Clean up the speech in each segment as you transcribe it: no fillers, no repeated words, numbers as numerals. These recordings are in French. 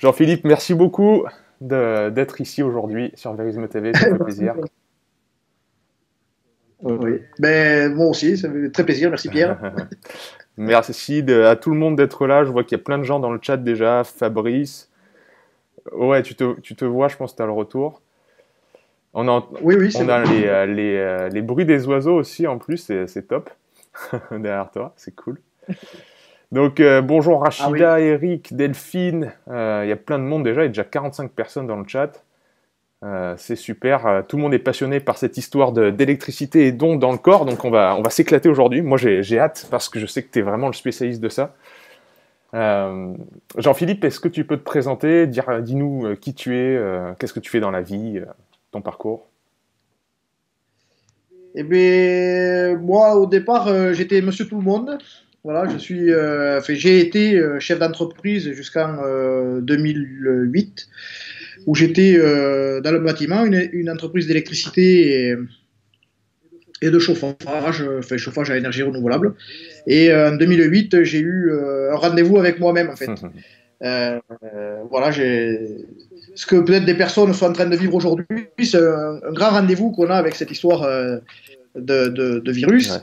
Jean-Philippe, merci beaucoup d'être ici aujourd'hui sur Vérisme TV, ça fait plaisir. Oui, mais moi aussi, ça fait très plaisir, merci Pierre. Merci à tout le monde d'être là, je vois qu'il y a plein de gens dans le chat déjà, Fabrice, ouais, tu te vois, je pense que tu as le retour. On a, oui, on a les bruits des oiseaux aussi en plus, c'est top, derrière toi, c'est cool. Donc bonjour Rachida, Eric, Delphine, il y a plein de monde déjà, il y a déjà 45 personnes dans le chat. C'est super, tout le monde est passionné par cette histoire d'électricité et d'ondes dans le corps, donc on va s'éclater aujourd'hui. Moi j'ai hâte parce que je sais que tu es vraiment le spécialiste de ça. Jean-Philippe, est-ce que tu peux te présenter, dis-nous qui tu es, qu'est-ce que tu fais dans la vie, ton parcours? Eh bien, moi au départ j'étais monsieur tout le monde. Voilà, j'ai été chef d'entreprise jusqu'en 2008, où j'étais dans le bâtiment, une entreprise d'électricité et de chauffage, chauffage à énergie renouvelable. Et en 2008, j'ai eu un rendez-vous avec moi-même, en fait. Voilà, ce que peut-être des personnes sont en train de vivre aujourd'hui, c'est un grand rendez-vous qu'on a avec cette histoire de virus. Ouais.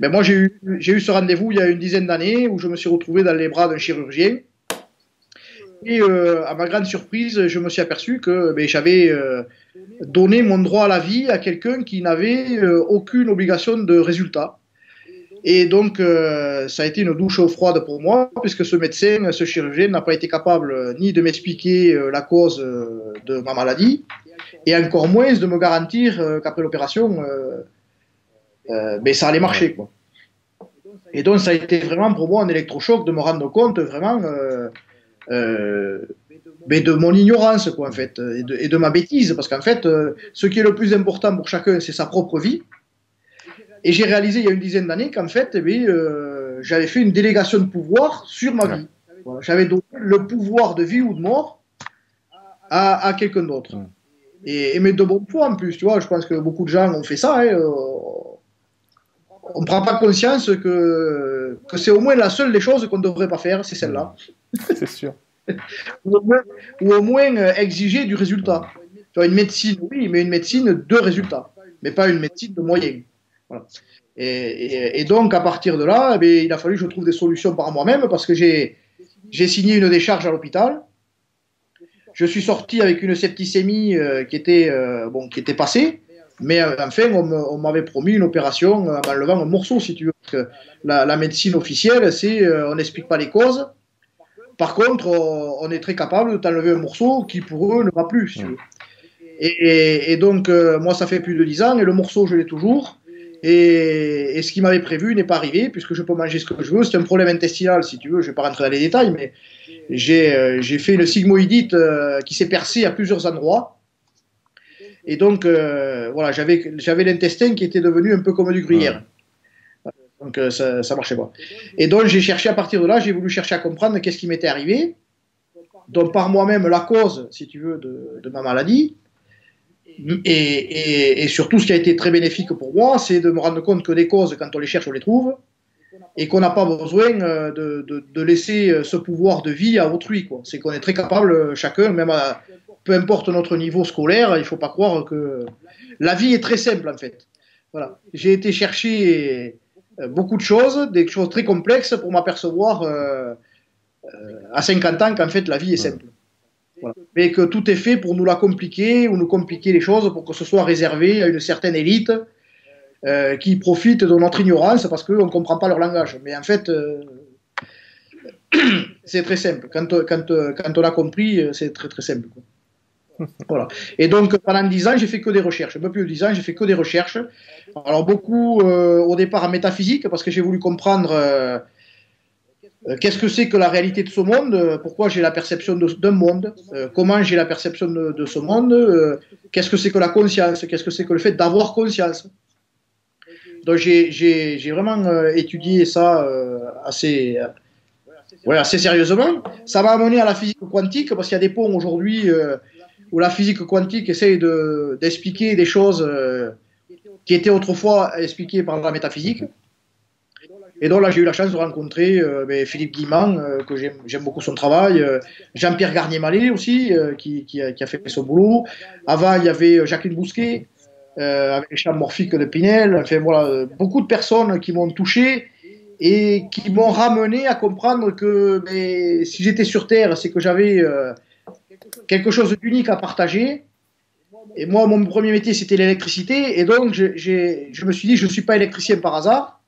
Mais moi, j'ai eu ce rendez-vous il y a une dizaine d'années où je me suis retrouvé dans les bras d'un chirurgien. Et à ma grande surprise, je me suis aperçu que j'avais donné mon droit à la vie à quelqu'un qui n'avait aucune obligation de résultat. Et donc, ça a été une douche froide pour moi, puisque ce chirurgien n'a pas été capable ni de m'expliquer la cause de ma maladie, et encore moins de me garantir qu'après l'opération, ça allait marcher, quoi. Et donc ça a été vraiment pour moi un électrochoc de me rendre compte vraiment de mon ignorance, quoi, en fait, et de ma bêtise, parce qu'en fait ce qui est le plus important pour chacun, c'est sa propre vie. Et j'ai réalisé il y a une dizaine d'années qu'en fait j'avais fait une délégation de pouvoir sur ma vie. Voilà. J'avais donné le pouvoir de vie ou de mort à quelqu'un d'autre. Et mais de bon foi en plus, tu vois, je pense que beaucoup de gens ont fait ça, hein, on ne prend pas conscience que c'est au moins la seule des choses qu'on ne devrait pas faire, c'est celle-là. C'est sûr. ou au moins exiger du résultat. Genre une médecine, oui, mais une médecine de résultat, mais pas une médecine de moyens. Voilà. Et donc, à partir de là, eh bien, il a fallu que je trouve des solutions par moi-même, parce que j'ai signé une décharge à l'hôpital. Je suis sorti avec une septicémie qui était passée. Mais enfin, on m'avait promis une opération en m'enlevant un morceau, si tu veux. Parce que la médecine officielle, c'est on n'explique pas les causes. Par contre, on est très capable de t'enlever un morceau qui, pour eux, ne va plus, si tu veux. Et donc, moi, ça fait plus de 10 ans, et le morceau, je l'ai toujours. Et ce qui m'avait prévu n'est pas arrivé, puisque je peux manger ce que je veux. C'est un problème intestinal, si tu veux. Je ne vais pas rentrer dans les détails, mais j'ai fait une sigmoïdite qui s'est percée à plusieurs endroits. Et donc, voilà, j'avais l'intestin qui était devenu un peu comme du gruyère. Donc, ça marchait pas. Et donc, j'ai cherché à partir de là, j'ai voulu chercher à comprendre qu'est-ce qui m'était arrivé. Donc, par moi-même, la cause, si tu veux, de ma maladie. Et surtout, ce qui a été très bénéfique pour moi, c'est de me rendre compte que les causes, quand on les cherche, on les trouve. Et qu'on n'a pas besoin de laisser ce pouvoir de vie à autrui, quoi. C'est qu'on est très capable, chacun, même à... Peu importe notre niveau scolaire, il ne faut pas croire que... La vie est très simple, en fait. Voilà. J'ai été chercher beaucoup de choses, des choses très complexes, pour m'apercevoir à 50 ans qu'en fait, la vie est simple. Voilà. Mais que tout est fait pour nous la compliquer, ou nous compliquer les choses, pour que ce soit réservé à une certaine élite qui profite de notre ignorance, parce qu'on ne comprend pas leur langage. Mais en fait... c'est très simple. Quand on a compris, c'est très très simple, quoi. Voilà. Et donc, pendant 10 ans, j'ai fait que des recherches. Un peu plus de 10 ans, j'ai fait que des recherches. Alors, beaucoup au départ en métaphysique, parce que j'ai voulu comprendre qu'est-ce que c'est que la réalité de ce monde, pourquoi j'ai la perception d'un monde, comment j'ai la perception de ce monde, qu'est-ce que c'est que la conscience, qu'est-ce que c'est que le fait d'avoir conscience. Donc, j'ai vraiment étudié ça assez sérieusement. Ça m'a amené à la physique quantique, parce qu'il y a des ponts aujourd'hui... où la physique quantique essaye d'expliquer des choses qui étaient autrefois expliquées par la métaphysique. Et donc là, j'ai eu la chance de rencontrer Philippe Guillemant, que j'aime beaucoup son travail, Jean-Pierre Garnier-Mallet aussi, qui a fait son boulot. Avant, il y avait Jacqueline Bousquet, avec les champs morphiques de Pinel. Enfin voilà, beaucoup de personnes qui m'ont touché et qui m'ont ramené à comprendre que si j'étais sur Terre, c'est que j'avais quelque chose d'unique à partager. Et moi, mon premier métier, c'était l'électricité. Et donc, je me suis dit, je ne suis pas électricien par hasard.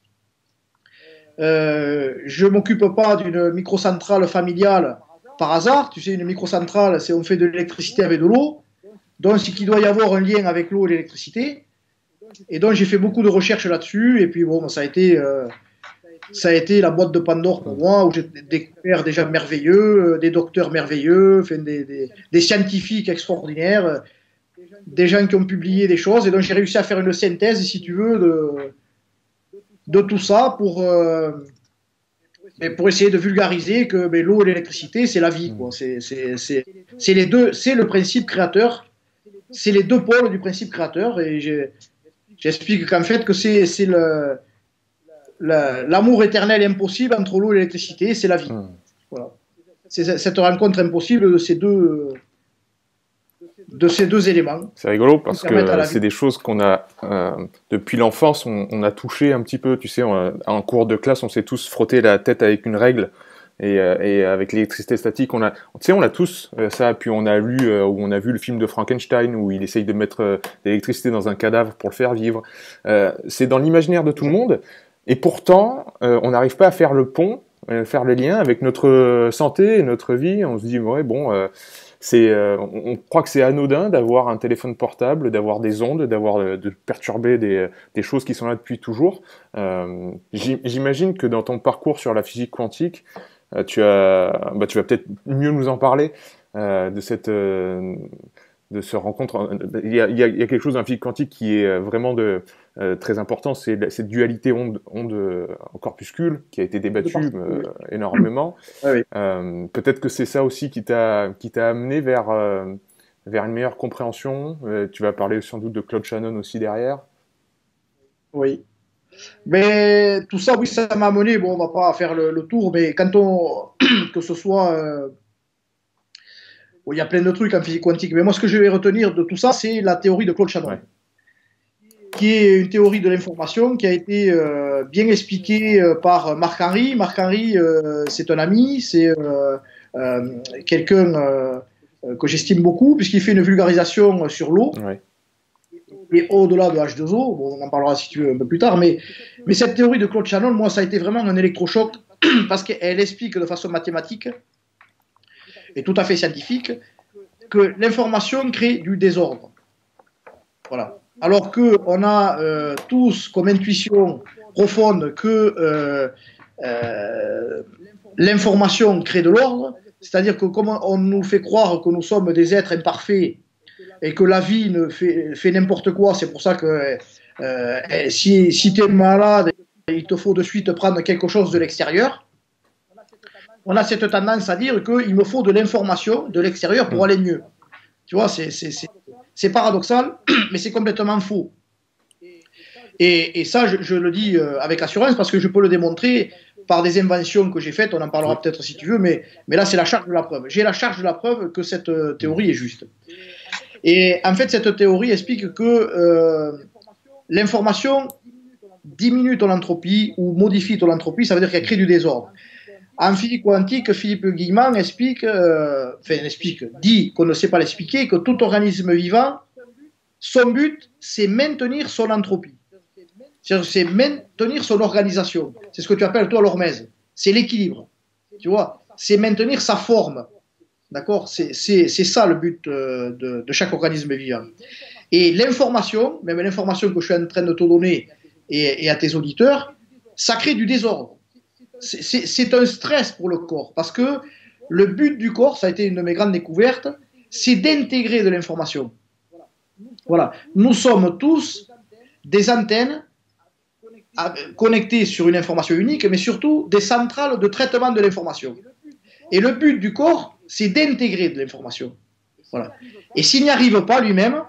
Je ne m'occupe pas d'une microcentrale familiale par hasard. Tu sais, une microcentrale, c'est on fait de l'électricité avec de l'eau. Donc, c'est qu'il doit y avoir un lien avec l'eau et l'électricité. Et donc, j'ai fait beaucoup de recherches là-dessus. Et puis, bon, ça a été la boîte de Pandore pour moi, où j'ai découvert des gens merveilleux, des docteurs merveilleux, enfin, des scientifiques extraordinaires, des gens qui ont publié des choses. Et donc, j'ai réussi à faire une synthèse, si tu veux, de tout ça pour essayer de vulgariser que l'eau et l'électricité, c'est la vie, quoi. C'est les deux, c'est le principe créateur, c'est les deux pôles du principe créateur. Et j'explique qu'en fait, que c'est l'amour éternel impossible entre l'eau et l'électricité, c'est la vie. Voilà. C'est cette rencontre impossible de ces deux éléments. C'est rigolo parce que c'est des choses qu'on a, depuis l'enfance, on a touché un petit peu, tu sais, en cours de classe, on s'est tous frotté la tête avec une règle, et avec l'électricité statique, on a tous ça, puis on a lu, ou on a vu le film de Frankenstein, où il essaye de mettre de l'électricité dans un cadavre pour le faire vivre. C'est dans l'imaginaire de tout le monde, et pourtant, on n'arrive pas à faire le pont, faire le lien avec notre santé et notre vie. On se dit, ouais, bon... on croit que c'est anodin d'avoir un téléphone portable, d'avoir des ondes, de perturber des choses qui sont là depuis toujours. J'imagine que dans ton parcours sur la physique quantique, tu vas peut-être mieux nous en parler de cette rencontre. Il y a quelque chose dans la physique quantique qui est vraiment très important, c'est cette dualité onde-corpuscule qui a été débattue énormément. Ah oui. Peut-être que c'est ça aussi qui t'a amené vers une meilleure compréhension. Tu vas parler sans doute de Claude Shannon aussi derrière. Oui. Mais tout ça, oui, ça m'a amené, bon, on ne va pas faire le tour, mais quand que ce soit... bon, il y a plein de trucs en physique quantique, mais moi, ce que je vais retenir de tout ça, c'est la théorie de Claude Shannon. Ouais. Qui est une théorie de l'information qui a été bien expliquée par Marc Henry. Marc Henry, c'est un ami, c'est quelqu'un que j'estime beaucoup, puisqu'il fait une vulgarisation sur l'eau, ouais. Et au-delà de H2O, bon, on en parlera si tu veux un peu plus tard, mais cette théorie de Claude Shannon, moi, ça a été vraiment un électrochoc, parce qu'elle explique de façon mathématique et tout à fait scientifique que l'information crée du désordre. Voilà. Alors qu'on a tous comme intuition profonde que l'information crée de l'ordre, c'est-à-dire que comme on nous fait croire que nous sommes des êtres imparfaits et que la vie fait n'importe quoi, c'est pour ça que si tu es malade, il te faut de suite prendre quelque chose de l'extérieur, on a cette tendance à dire qu'il me faut de l'information de l'extérieur pour aller mieux. Tu vois, c'est paradoxal, mais c'est complètement faux. Et ça, je le dis avec assurance, parce que je peux le démontrer par des inventions que j'ai faites, on en parlera peut-être si tu veux, mais là, c'est la charge de la preuve. J'ai la charge de la preuve que cette théorie est juste. Et en fait, cette théorie explique que l'information diminue ton entropie ou modifie ton entropie, ça veut dire qu'elle crée du désordre. En physique quantique, Philippe Guillemant dit qu'on ne sait pas l'expliquer, que tout organisme vivant, son but, c'est maintenir son entropie. C'est maintenir son organisation. C'est ce que tu appelles, toi, l'hormèse. C'est l'équilibre. Tu vois, c'est maintenir sa forme. D'accord? C'est ça le but de chaque organisme vivant. Et l'information, même l'information que je suis en train de te donner et à tes auditeurs, ça crée du désordre. C'est un stress pour le corps, parce que le but du corps, ça a été une de mes grandes découvertes, c'est d'intégrer de l'information. Voilà. Nous sommes tous des antennes connectées sur une information unique, mais surtout des centrales de traitement de l'information. Et le but du corps, c'est d'intégrer de l'information. Voilà. Et s'il n'y arrive pas lui-même,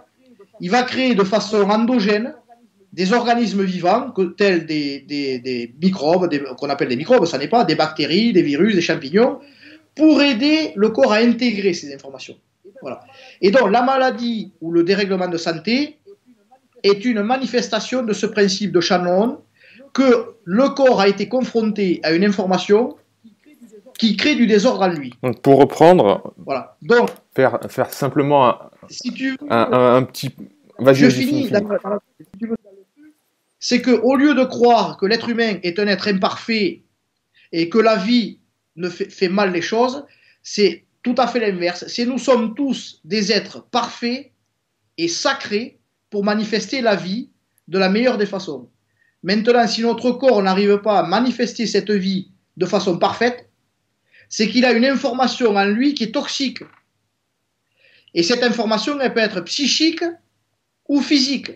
il va créer de façon endogène des organismes vivants, tels des microbes, qu'on appelle des microbes, ça n'est pas, des bactéries, des virus, des champignons, pour aider le corps à intégrer ces informations. Voilà. Et donc la maladie ou le dérèglement de santé est une manifestation de ce principe de Shannon, que le corps a été confronté à une information qui crée du désordre en lui. Donc pour reprendre, voilà. Donc, faire simplement un, si tu veux, un petit... Je finis. C'est qu'au lieu de croire que l'être humain est un être imparfait et que la vie ne fait mal les choses, c'est tout à fait l'inverse. C'est nous sommes tous des êtres parfaits et sacrés pour manifester la vie de la meilleure des façons. Maintenant, si notre corps n'arrive pas à manifester cette vie de façon parfaite, c'est qu'il a une information en lui qui est toxique. Et cette information, elle peut être psychique ou physique,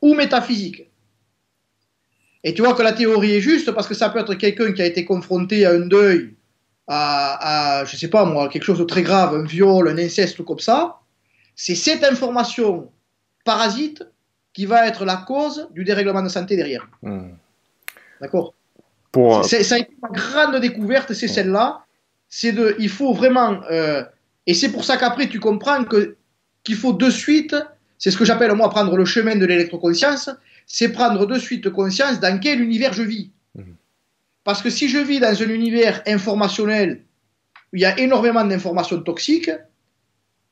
ou métaphysique. Et tu vois que la théorie est juste, parce que ça peut être quelqu'un qui a été confronté à un deuil, à je sais pas moi, quelque chose de très grave, un viol, un inceste, tout comme ça. C'est cette information parasite qui va être la cause du dérèglement de santé derrière. D'accord ? Ça a été ma grande découverte, c'est celle-là. Il faut vraiment... et c'est pour ça qu'après, tu comprends qu'il faut de suite... C'est ce que j'appelle, moi, prendre le chemin de l'électroconscience. C'est prendre de suite conscience dans quel univers je vis. Parce que si je vis dans un univers informationnel où il y a énormément d'informations toxiques,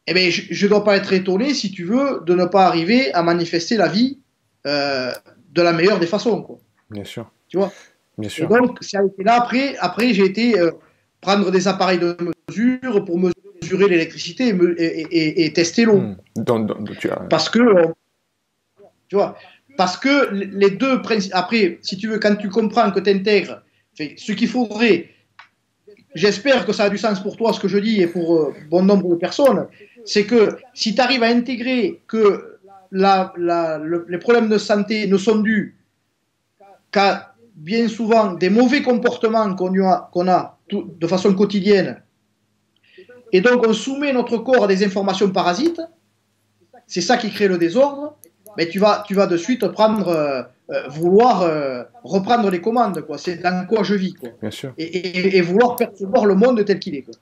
eh bien, je ne dois pas être étonné, si tu veux, de ne pas arriver à manifester la vie de la meilleure des façons, quoi. Bien sûr. Tu vois ? Bien sûr. Et donc, là, après j'ai été prendre des appareils de mesure pour mesurer l'électricité et tester l'eau. Parce que, tu vois, parce que les deux principes... Après, si tu veux, quand tu comprends que tu intègres ce qu'il faudrait... J'espère que ça a du sens pour toi, ce que je dis, et pour bon nombre de personnes. C'est que si tu arrives à intégrer que les problèmes de santé ne sont dus qu'à bien souvent des mauvais comportements qu'on a de façon quotidienne, et donc on soumet notre corps à des informations parasites, c'est ça qui crée le désordre, mais tu vas de suite prendre, vouloir reprendre les commandes, quoi. C'est dans quoi je vis, quoi. Bien sûr. Et vouloir percevoir le monde tel qu'il est, quoi.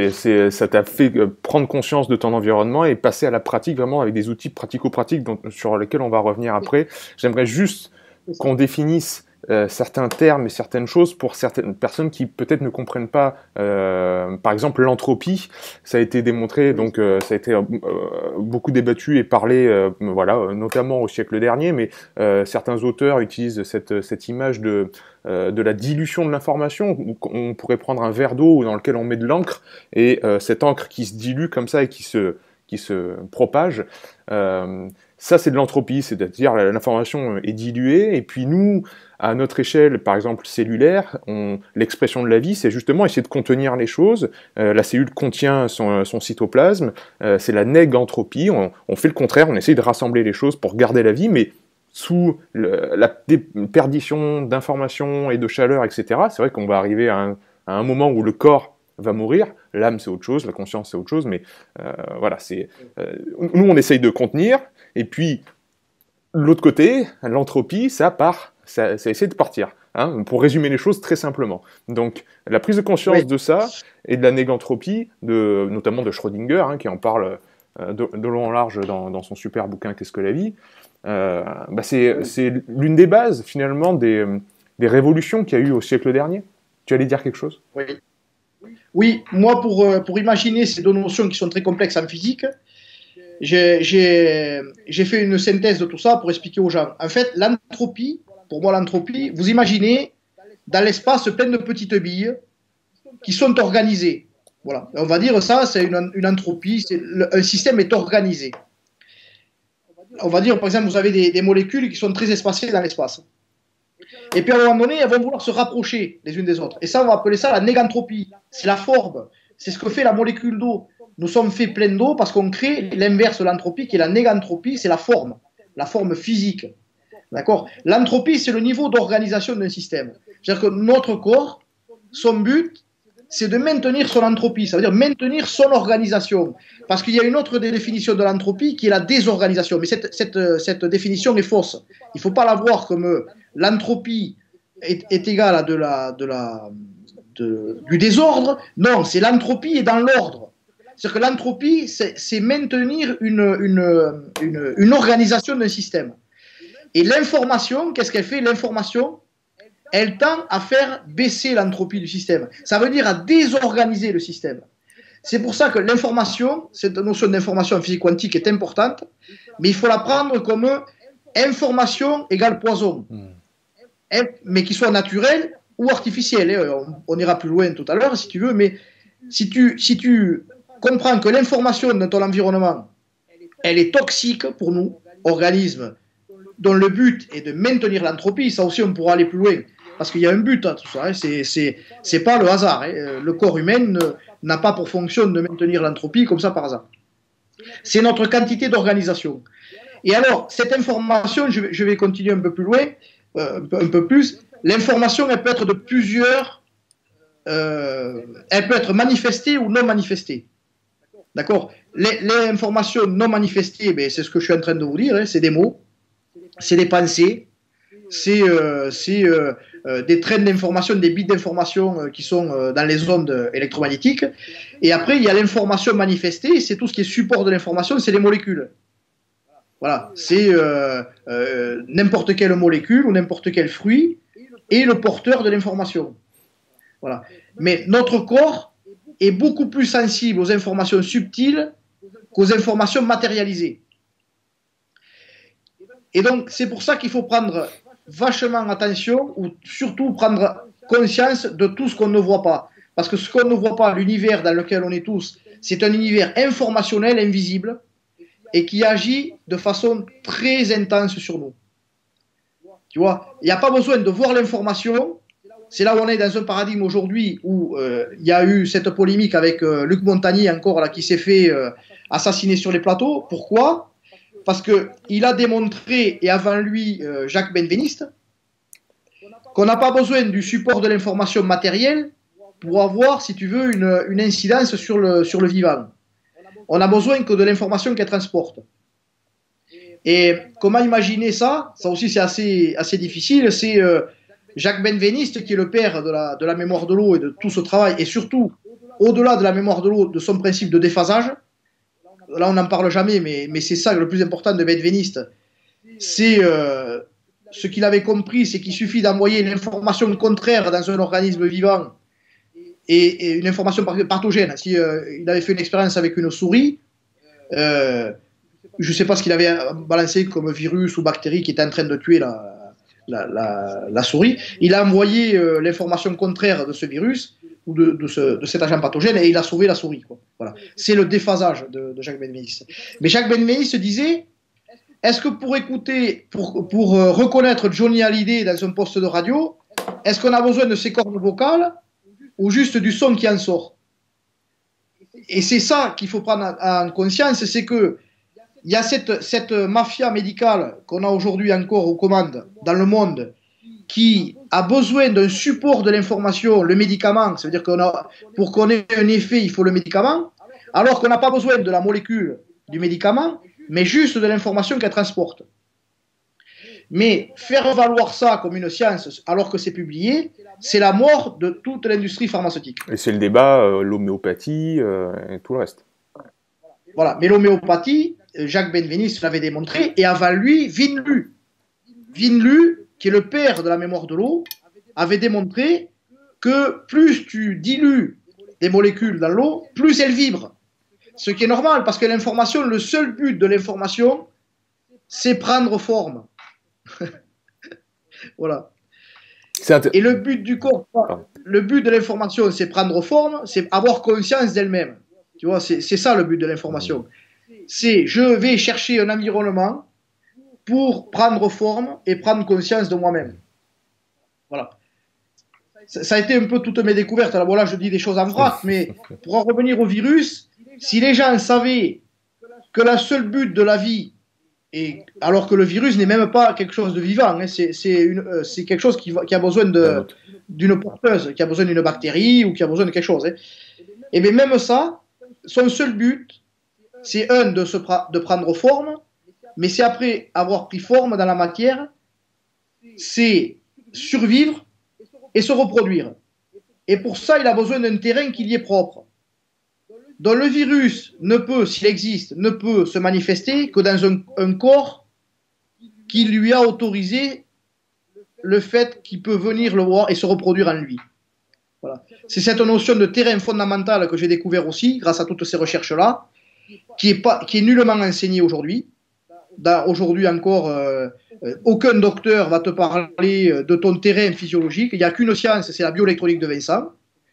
Voilà. Ça t'a fait prendre conscience de ton environnement et passer à la pratique, vraiment avec des outils pratico-pratiques sur lesquels on va revenir après. J'aimerais juste qu'on définisse certains termes et certaines choses pour certaines personnes qui peut-être ne comprennent pas, par exemple l'entropie. Ça a été démontré, donc ça a été beaucoup débattu et parlé, voilà, notamment au siècle dernier, mais certains auteurs utilisent cette image de la dilution de l'information. On pourrait prendre un verre d'eau dans lequel on met de l'encre, et cette encre qui se dilue comme ça et qui se propage, ça c'est de l'entropie, c'est-à-dire l'information est diluée, et puis nous, à notre échelle, par exemple cellulaire, l'expression de la vie, c'est justement essayer de contenir les choses. La cellule contient son cytoplasme, c'est la négentropie, on fait le contraire, on essaye de rassembler les choses pour garder la vie, mais sous la perdition d'informations et de chaleur, etc., c'est vrai qu'on va arriver à un moment où le corps va mourir, l'âme c'est autre chose, la conscience c'est autre chose, mais voilà, c'est... nous on essaye de contenir, et puis l'autre côté, l'entropie, ça part, ça essaie de partir, hein, pour résumer les choses très simplement. Donc la prise de conscience de ça, et de la négentropie, notamment de Schrödinger, hein, qui en parle de long en large dans son super bouquin « Qu'est-ce que la vie ?», bah c'est l'une des bases finalement des révolutions qu'il y a eu au siècle dernier. Tu allais dire quelque chose ? Oui. Oui, moi, pour imaginer ces deux notions qui sont très complexes en physique, j'ai fait une synthèse de tout ça pour expliquer aux gens. En fait, l'entropie, pour moi, l'entropie, vous imaginez dans l'espace plein de petites billes qui sont organisées. Voilà. On va dire ça, c'est une entropie, un système est organisé. On va dire, par exemple, vous avez des molécules qui sont très espacées dans l'espace. Et puis à un moment donné, elles vont vouloir se rapprocher les unes des autres. Et ça, on va appeler ça la négentropie. C'est la forme. C'est ce que fait la molécule d'eau. Nous sommes faits plein d'eau parce qu'on crée l'inverse de l'entropie, qui est la négentropie, c'est la forme physique. D'accord ? L'entropie, c'est le niveau d'organisation d'un système. C'est-à-dire que notre corps, son but, c'est de maintenir son entropie, ça veut dire maintenir son organisation. Parce qu'il y a une autre définition de l'entropie qui est la désorganisation. Mais cette définition est fausse. Il ne faut pas la voir comme l'entropie est égale à du désordre. Non, c'est l'entropie est dans l'ordre. C'est-à-dire que l'entropie, c'est maintenir une organisation d'un système. Et l'information, qu'est-ce qu'elle fait? L'information, elle tend à faire baisser l'entropie du système. Ça veut dire à désorganiser le système. C'est pour ça que l'information, cette notion d'information en physique quantique est importante, mais il faut la prendre comme information égale poison, mais qui soit naturelle ou artificielle. On ira plus loin tout à l'heure si tu veux, mais si tu comprends que l'information de ton environnement, elle est toxique pour nous, organismes, dont le but est de maintenir l'entropie, ça aussi on pourra aller plus loin. Parce qu'il y a un but à tout ça, hein. C'est pas le hasard. Hein. Le corps humain n'a pas pour fonction de maintenir l'entropie comme ça par hasard. C'est notre quantité d'organisation. Et alors, cette information, je vais continuer un peu plus loin, un peu plus. L'information, elle peut être de plusieurs, elle peut être manifestée ou non manifestée. D'accord? Les informations non manifestées, ben, c'est ce que je suis en train de vous dire, hein, c'est des mots, c'est des pensées, c'est des trains d'information, des bits d'information qui sont dans les ondes électromagnétiques. Et après, il y a l'information manifestée, c'est tout ce qui est support de l'information, c'est les molécules. Voilà, c'est n'importe quelle molécule ou n'importe quel fruit est le porteur de l'information. Voilà. Mais notre corps est beaucoup plus sensible aux informations subtiles qu'aux informations matérialisées. Et donc, c'est pour ça qu'il faut prendre vachement attention, ou surtout prendre conscience de tout ce qu'on ne voit pas. Parce que ce qu'on ne voit pas, l'univers dans lequel on est tous, c'est un univers informationnel, invisible, et qui agit de façon très intense sur nous. Tu vois, il n'y a pas besoin de voir l'information. C'est là où on est dans un paradigme aujourd'hui où il y a eu cette polémique avec Luc Montagnier encore, là, qui s'est fait assassiner sur les plateaux. Pourquoi ? Parce qu'il a démontré, et avant lui, Jacques Benveniste, qu'on n'a pas besoin du support de l'information matérielle pour avoir, si tu veux, une incidence sur le vivant. On n'a besoin que de l'information qu'elle transporte. Et comment imaginer ça? Ça aussi, c'est assez difficile. C'est Jacques Benveniste, qui est le père de la mémoire de l'eau et de tout ce travail, et surtout, au-delà de la mémoire de l'eau, de son principe de déphasage. Là, on n'en parle jamais, mais c'est ça le plus important de Benveniste. C'est ce qu'il avait compris, c'est qu'il suffit d'envoyer une information contraire dans un organisme vivant et une information pathogène. Si, il avait fait une expérience avec une souris, je ne sais pas ce qu'il avait balancé comme virus ou bactérie qui était en train de tuer la souris. Il a envoyé l'information contraire de ce virus ou de cet agent pathogène, et il a sauvé la souris, quoi. Voilà. C'est le déphasage de Jacques Benveniste. Mais Jacques Benveniste disait, est-ce que pour reconnaître Johnny Hallyday dans un poste de radio, est-ce qu'on a besoin de ses cordes vocales ou juste du son qui en sort? Et c'est ça qu'il faut prendre en conscience, c'est que il y a cette mafia médicale qu'on a aujourd'hui encore aux commandes dans le monde, qui a besoin d'un support de l'information, le médicament, ça veut dire pour qu'on ait un effet, il faut le médicament, alors qu'on n'a pas besoin de la molécule du médicament, mais juste de l'information qu'elle transporte. Mais faire valoir ça comme une science alors que c'est publié, c'est la mort de toute l'industrie pharmaceutique. Et c'est le débat, l'homéopathie et tout le reste. Voilà, mais l'homéopathie, Jacques Benveniste l'avait démontré, et avant lui, Vinlu. Vinlu, qui est le père de la mémoire de l'eau, avait démontré que plus tu dilues des molécules dans l'eau, plus elles vibrent. Ce qui est normal, parce que l'information, le seul but de l'information, c'est prendre forme. Voilà. Et le but du corps, le but de l'information, c'est prendre forme, c'est avoir conscience d'elle-même. Tu vois, c'est ça le but de l'information. C'est je vais chercher un environnement pour prendre forme et prendre conscience de moi-même. Voilà. Ça a été un peu toutes mes découvertes. Alors voilà, je dis des choses en vrac, mais pour en revenir au virus, si les gens savaient que le seul but de la vie Et alors que le virus n'est même pas quelque chose de vivant, hein, c'est quelque chose qui a besoin d'une porteuse, qui a besoin d'une bactérie ou qui a besoin de quelque chose. Hein. Et bien même ça, son seul but, c'est de prendre forme, mais c'est après avoir pris forme dans la matière, c'est survivre et se reproduire. Et pour ça, il a besoin d'un terrain qui lui est propre. Donc le virus ne peut, s'il existe, ne peut se manifester que dans un corps qui lui a autorisé le fait qu'il peut venir le voir et se reproduire en lui. Voilà. C'est cette notion de terrain fondamental que j'ai découvert aussi, grâce à toutes ces recherches-là, qui est nullement enseignée aujourd'hui. Aujourd'hui encore, aucun docteur va te parler de ton terrain physiologique. Il n'y a qu'une science, c'est la bioélectronique de Vincent.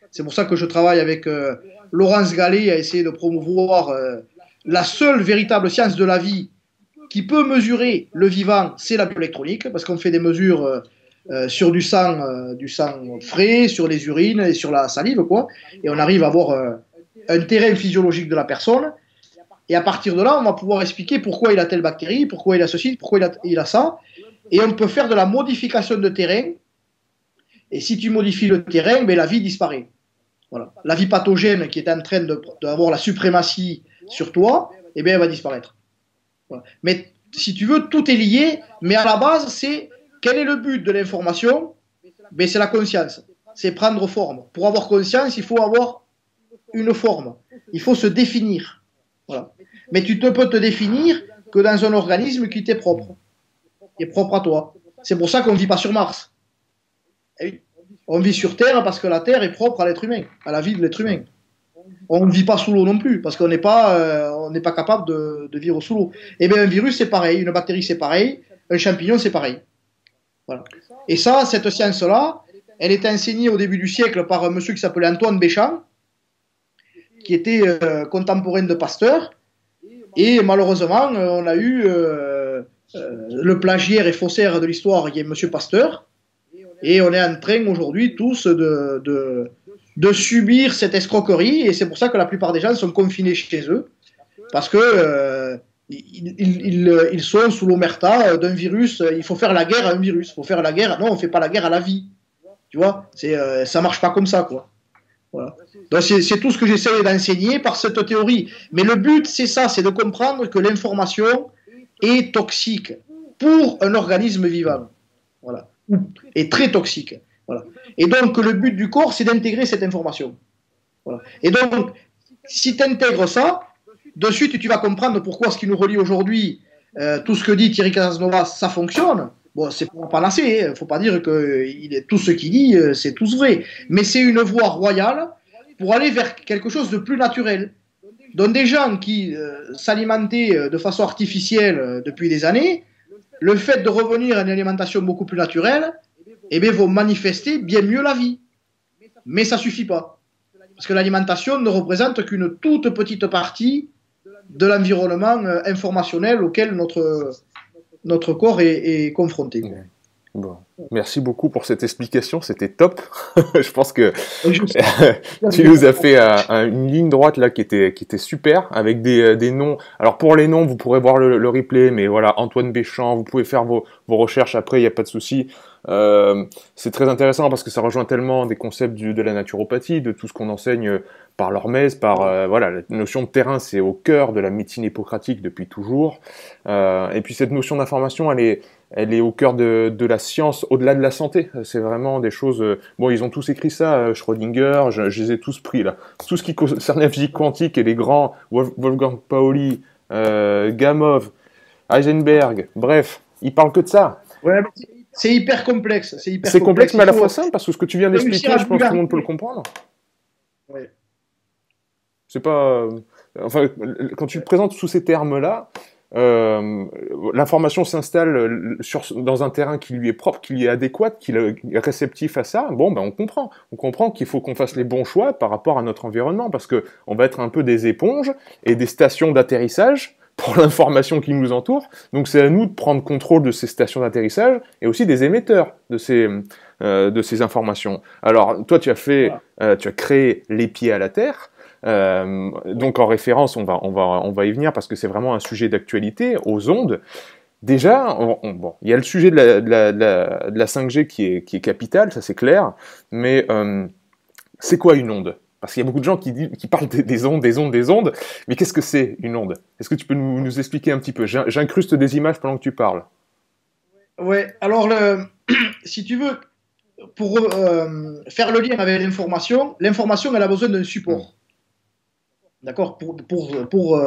C'est pour ça que je travaille avec Laurence Gallet à essayer de promouvoir la seule véritable science de la vie qui peut mesurer le vivant, c'est la bioélectronique, parce qu'on fait des mesures sur du sang frais, sur les urines et sur la salive, quoi, et on arrive à avoir un terrain physiologique de la personne. Et à partir de là, on va pouvoir expliquer pourquoi il a telle bactérie, pourquoi il a ceci, pourquoi il a ça. Et on peut faire de la modification de terrain. Et si tu modifies le terrain, ben, la vie disparaît. Voilà. La vie pathogène qui est en train d'avoir la suprématie sur toi, eh bien, elle va disparaître. Voilà. Mais si tu veux, tout est lié. Mais à la base, c'est quel est le but de l'information? Ben, c'est la conscience. C'est prendre forme. Pour avoir conscience, il faut avoir une forme. Il faut se définir. Voilà. Mais tu ne peux te définir que dans un organisme qui t'est propre, qui est propre à toi. C'est pour ça qu'on ne vit pas sur Mars. On vit sur Terre parce que la Terre est propre à l'être humain, à la vie de l'être humain. On ne vit pas sous l'eau non plus, parce qu'on n'est pas, capable de vivre sous l'eau. Et bien un virus c'est pareil, une bactérie c'est pareil, un champignon c'est pareil. Voilà. Et ça, cette science-là, elle était enseignée au début du siècle par un monsieur qui s'appelait Antoine Béchamp, qui était contemporaine de Pasteur, et malheureusement, on a eu le plagiaire et faussaire de l'histoire, qui est M. Pasteur, et on est en train aujourd'hui tous de subir cette escroquerie, et c'est pour ça que la plupart des gens sont confinés chez eux, parce que ils sont sous l'omerta d'un virus. Il faut faire la guerre à un virus, il faut faire la guerre, non, on ne fait pas la guerre à la vie, tu vois, ça ne marche pas comme ça, quoi. Voilà. Donc c'est tout ce que j'essaie d'enseigner par cette théorie. Mais le but, c'est ça, c'est de comprendre que l'information est toxique pour un organisme vivant. Voilà. Est très toxique. Voilà. Et donc le but du corps, c'est d'intégrer cette information. Voilà. Et donc, si tu intègres ça, de suite tu vas comprendre pourquoi ce qui nous relie aujourd'hui, tout ce que dit Thierry Casanova, ça fonctionne. Bon, c'est pas un panacée, il ne faut pas dire que tout ce qu'il dit, c'est tout vrai. Mais c'est une voie royale pour aller vers quelque chose de plus naturel. Donc des gens qui s'alimentaient de façon artificielle depuis des années, le fait de revenir à une alimentation beaucoup plus naturelle, eh bien, vont manifester bien mieux la vie. Mais ça ne suffit pas. Parce que l'alimentation ne représente qu'une toute petite partie de l'environnement informationnel auquel notre corps est confronté. Ouais. Bon. Merci beaucoup pour cette explication, c'était top. Je pense que tu nous as fait une ligne droite là qui était super, avec des noms. Alors pour les noms, vous pourrez voir le replay, mais voilà, Antoine Béchamp, vous pouvez faire vos recherches après, il n'y a pas de souci. C'est très intéressant parce que ça rejoint tellement des concepts de la naturopathie, de tout ce qu'on enseigne par l'hormèse, par voilà, la notion de terrain, c'est au cœur de la médecine hippocratique depuis toujours. Et puis cette notion d'information, elle est au cœur de la science, au-delà de la santé. C'est vraiment des choses... Bon, ils ont tous écrit ça, Schrödinger, je les ai tous pris, là. Tout ce qui concerne la physique quantique et les grands, Wolfgang Pauli, Gamov, Heisenberg, bref, ils parlent que de ça. Ouais, c'est hyper complexe. C'est complexe, mais à la fois simple, parce que ce que tu viens d'expliquer, je pense que tout le monde peut le comprendre. Ouais. C'est pas... Enfin, quand tu le présentes sous ces termes-là, l'information s'installe dans un terrain qui lui est propre, qui lui est adéquat, qui est réceptif à ça. Bon, ben on comprend qu'il faut qu'on fasse les bons choix par rapport à notre environnement, parce que on va être un peu des éponges et des stations d'atterrissage pour l'information qui nous entoure. Donc c'est à nous de prendre contrôle de ces stations d'atterrissage et aussi des émetteurs de ces informations. Alors toi, tu as créé Les Pieds à la Terre. Donc en référence, on va y venir parce que c'est vraiment un sujet d'actualité aux ondes. Déjà, bon, il y a le sujet de la 5G qui est capital, ça c'est clair, mais c'est quoi une onde? Parce qu'il y a beaucoup de gens qui parlent des ondes, mais qu'est-ce que c'est une onde? Est-ce que tu peux nous expliquer un petit peu? J'incruste des images pendant que tu parles. Ouais, alors si tu veux, pour faire le lien avec l'information, l'information elle a besoin d'un support. D'accord, pour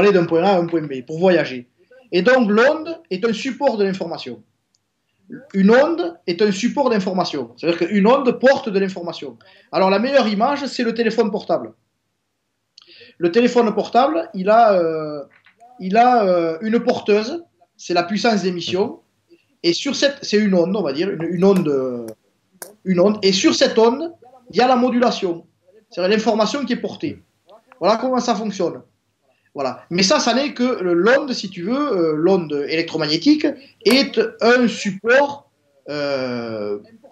aller d'un point A à un point B, pour voyager. Et donc l'onde est un support de l'information. Une onde est un support d'information. C'est-à-dire qu'une onde porte de l'information. Alors la meilleure image, c'est le téléphone portable. Le téléphone portable, il a une porteuse, c'est la puissance d'émission, et sur cette, c'est une onde, on va dire, une onde, et sur cette onde, il y a la modulation. C'est l'information qui est portée. Voilà comment ça fonctionne. Voilà. Mais ça n'est que l'onde, si tu veux, l'onde électromagnétique est un support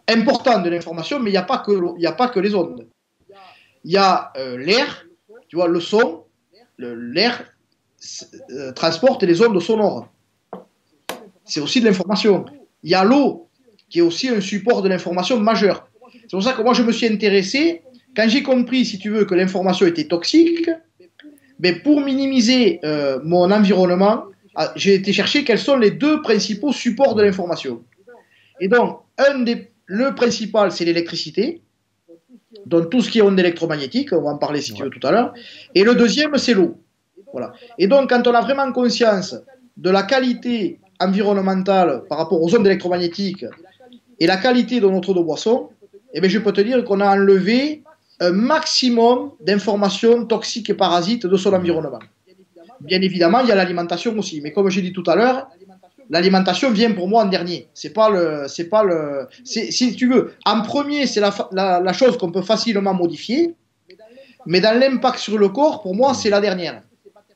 important de l'information, mais il n'y a pas que les ondes. Il y a l'air, tu vois, le son, l'air transporte les ondes sonores. C'est aussi de l'information. Il y a l'eau, qui est aussi un support de l'information majeur. C'est pour ça que moi, je me suis intéressé. Quand j'ai compris, si tu veux, que l'information était toxique, ben pour minimiser mon environnement, j'ai été chercher quels sont les deux principaux supports de l'information. Et donc, le principal, c'est l'électricité, donc tout ce qui est onde électromagnétique, on va en parler si tu veux tout à l'heure, et le deuxième, c'est l'eau. Voilà. Et donc, quand on a vraiment conscience de la qualité environnementale par rapport aux ondes électromagnétiques et la qualité de notre eau de boisson, eh bien, je peux te dire qu'on a enlevé un maximum d'informations toxiques et parasites de son environnement. Bien évidemment, il y a l'alimentation aussi, mais comme j'ai dit tout à l'heure, l'alimentation vient pour moi en dernier. Si tu veux, en premier, c'est la chose qu'on peut facilement modifier, mais dans l'impact sur le corps, pour moi, c'est la dernière,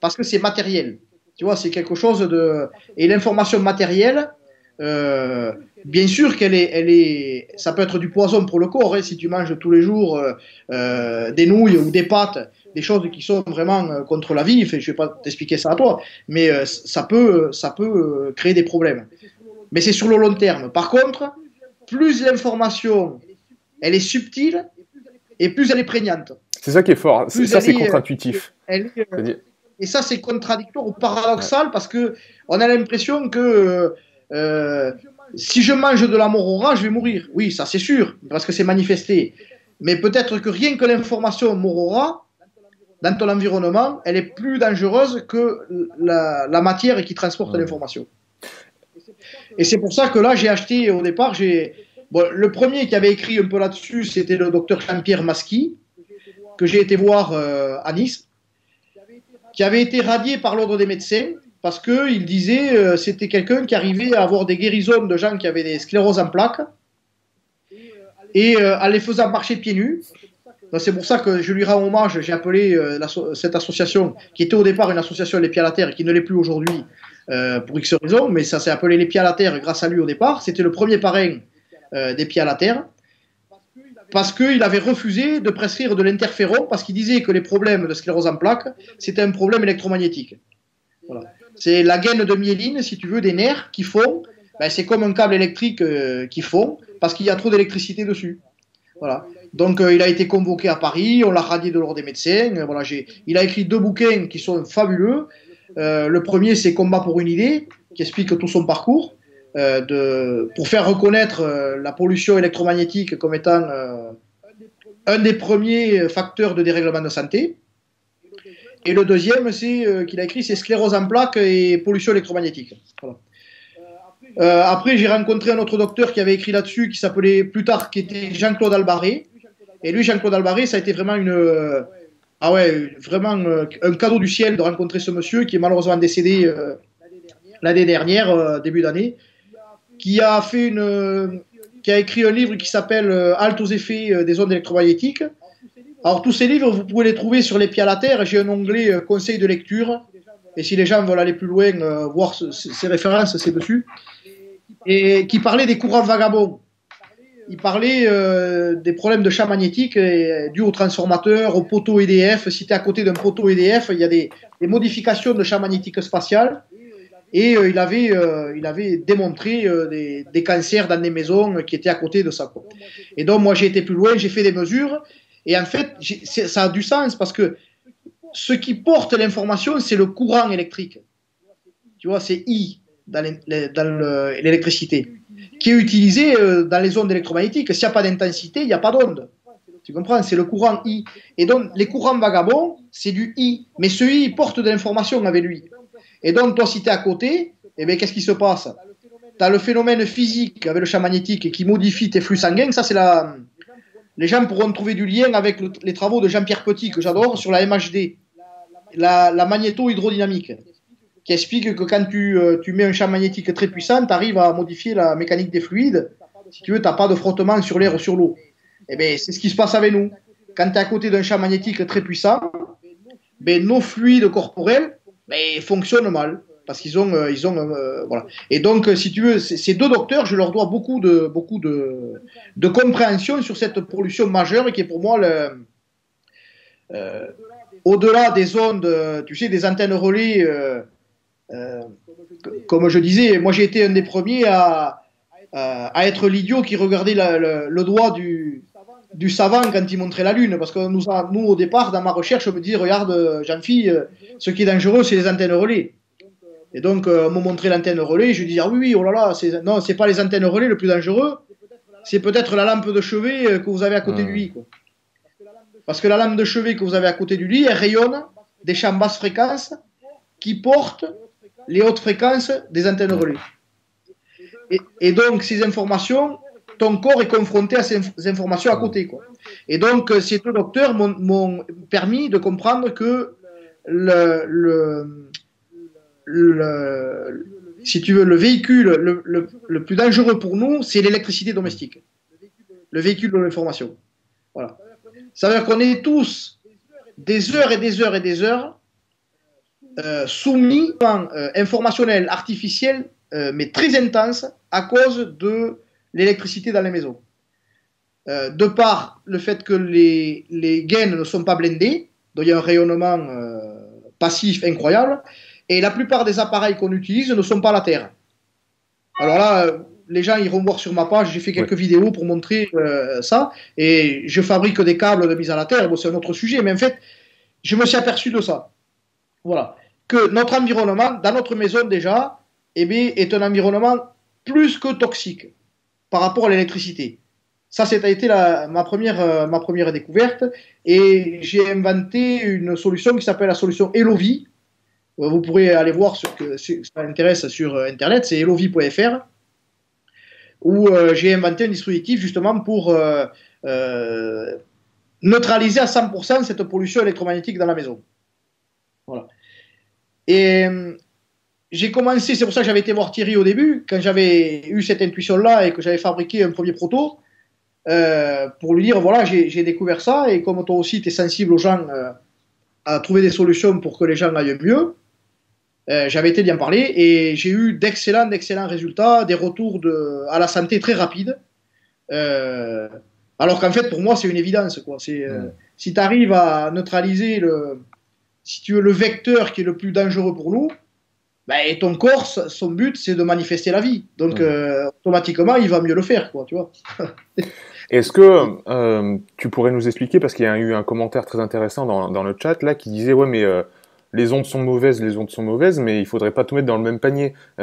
parce que c'est matériel. Tu vois, c'est quelque chose de... Et l'information matérielle, bien sûr qu'elle est, ça peut être du poison pour le corps, hein, si tu manges tous les jours des nouilles ou des pâtes, des choses qui sont vraiment contre la vie. Enfin, je ne vais pas t'expliquer ça à toi, mais ça peut créer des problèmes. Mais c'est sur le long terme. Par contre, plus l'information elle est subtile et plus elle est prégnante. C'est ça qui est fort. Ça c'est contre-intuitif. Et ça c'est contradictoire ou paradoxal, parce que on a l'impression que si je mange de la morora, je vais mourir. Oui, ça c'est sûr, parce que c'est manifesté. Mais peut-être que rien que l'information morora, dans ton environnement, elle est plus dangereuse que la matière qui transporte l'information. Et c'est pour ça que là, j'ai acheté au départ, bon, le premier qui avait écrit un peu là-dessus, c'était le docteur Jean-Pierre Masqui, que j'ai été voir à Nice, qui avait été radié par l'ordre des médecins, parce qu'il disait, c'était quelqu'un qui arrivait à avoir des guérisons de gens qui avaient des scléroses en plaques, et en les faisant marcher pieds nus. C'est pour ça que je lui rends hommage, j'ai appelé cette association, qui était au départ une association Les Pieds à la Terre, qui ne l'est plus aujourd'hui pour X raisons, mais ça s'est appelé Les Pieds à la Terre grâce à lui au départ. C'était le premier parrain des Pieds à la Terre, parce qu'il avait refusé de prescrire de l'interféron, parce qu'il disait que les problèmes de sclérose en plaques, c'était un problème électromagnétique. Voilà. C'est la gaine de myéline, si tu veux, des nerfs qui font, ben c'est comme un câble électrique qui fond, parce qu'il y a trop d'électricité dessus. Voilà. Donc il a été convoqué à Paris, on l'a radié de l'ordre des médecins. Voilà, il a écrit deux bouquins qui sont fabuleux. Le premier, c'est Combat pour une idée, qui explique tout son parcours pour faire reconnaître la pollution électromagnétique comme étant un des premiers facteurs de dérèglement de santé. Et le deuxième, c'est qu'il a écrit, c'est sclérose en plaques et pollution électromagnétique. Voilà. Après, j'ai rencontré un autre docteur qui avait écrit là-dessus, qui s'appelait plus tard, qui était Jean-Claude Albaré. Et lui, Jean-Claude Albaré, ça a été vraiment un cadeau du ciel de rencontrer ce monsieur, qui est malheureusement décédé l'année dernière, début d'année, qui a écrit un livre qui s'appelle Halte aux effets des ondes électromagnétiques. Alors tous ces livres, vous pouvez les trouver sur Les Pieds à la Terre. J'ai un onglet conseil de lecture, et si les gens veulent aller plus loin, voir ces références, c'est dessus. Et qui parlait des courants vagabonds, il parlait des problèmes de champ magnétique dus aux transformateurs, aux poteaux EDF. Si tu es à côté d'un poteau EDF, il y a des modifications de champ magnétique spatial. Et il avait démontré des cancers dans des maisons qui étaient à côté de ça. Et donc, moi, j'ai été plus loin, j'ai fait des mesures. Et en fait, ça a du sens parce que ce qui porte l'information, c'est le courant électrique. Tu vois, c'est I dans l'électricité, qui est utilisé dans les ondes électromagnétiques. S'il n'y a pas d'intensité, il n'y a pas d'onde. Tu comprends? C'est le courant I. Et donc, les courants vagabonds, c'est du I. Mais ce I porte de l'information avec lui. Et donc, toi, si tu es à côté, eh bien, qu'est-ce qui se passe? Tu as le phénomène physique avec le champ magnétique qui modifie tes flux sanguins. Ça, c'est la... Les gens pourront trouver du lien avec les travaux de Jean-Pierre Petit, que j'adore, sur la MHD, la magnéto-hydrodynamique, qui explique que quand tu mets un champ magnétique très puissant, tu arrives à modifier la mécanique des fluides. Si tu veux, tu n'as pas de frottement sur l'air ou sur l'eau. Eh bien, c'est ce qui se passe avec nous. Quand tu es à côté d'un champ magnétique très puissant, ben, nos fluides corporels fonctionnent mal parce qu'ils ont, voilà. Et donc, si tu veux, ces deux docteurs, je leur dois beaucoup de compréhension sur cette pollution majeure qui est pour moi au-delà des ondes, tu sais, des antennes relais. Comme je disais, moi j'ai été un des premiers à être l'idiot qui regardait le doigt du savant quand il montrait la Lune, parce que nous au départ, dans ma recherche, on me dit, regarde Jean-Philippe, ce qui est dangereux, c'est les antennes relais. Et donc, on m'a montré l'antenne relais, je dis, ah oui, oh là là, non, c'est pas les antennes relais le plus dangereux, c'est peut-être la lampe de chevet que vous avez à côté du lit, quoi. Parce que la lampe de chevet que vous avez à côté du lit, elle rayonne des champs basse fréquence qui portent les hautes fréquences des antennes relais. Et donc, ces informations, ton corps est confronté à ces informations à côté, quoi. Et donc, ces deux docteurs m'ont permis de comprendre que si tu veux, le véhicule le plus dangereux pour nous, c'est l'électricité domestique, le véhicule de l'information. Voilà. Ça veut dire qu'on est tous des heures et des heures et des heures soumis informationnel, artificiel, mais très intense à cause de l'électricité dans les maisons. De par le fait que les gaines ne sont pas blindées, donc il y a un rayonnement passif incroyable, et la plupart des appareils qu'on utilise ne sont pas à la Terre. Alors là, les gens iront voir sur ma page, j'ai fait quelques vidéos pour montrer ça, et je fabrique des câbles de mise à la Terre, bon, c'est un autre sujet, mais en fait, je me suis aperçu de ça. Voilà. Que notre environnement, dans notre maison déjà, eh bien, est un environnement plus que toxique par rapport à l'électricité. Ça, ça a été ma première découverte. Et j'ai inventé une solution qui s'appelle la solution Elovi. Vous pourrez aller voir si ça intéresse sur Internet, c'est elovi.fr, où j'ai inventé un dispositif justement pour neutraliser à 100% cette pollution électromagnétique dans la maison. Voilà. Et j'ai commencé, c'est pour ça que j'avais été voir Thierry au début, quand j'avais eu cette intuition-là et que j'avais fabriqué un premier proto, pour lui dire, voilà, j'ai découvert ça, et comme toi aussi, tu es sensible aux gens à trouver des solutions pour que les gens aillent mieux, j'avais été d'y en parler, et j'ai eu d'excellents résultats, des retours à la santé très rapides, alors qu'en fait, pour moi, c'est une évidence, quoi. Si tu arrives à neutraliser le vecteur qui est le plus dangereux pour nous, et ton corps, son but, c'est de manifester la vie. Donc, automatiquement, il va mieux le faire, quoi, tu vois. Est-ce que tu pourrais nous expliquer, parce qu'il y a eu un commentaire très intéressant dans le chat, là, qui disait, ouais, mais les ondes sont mauvaises, mais il ne faudrait pas tout mettre dans le même panier. Il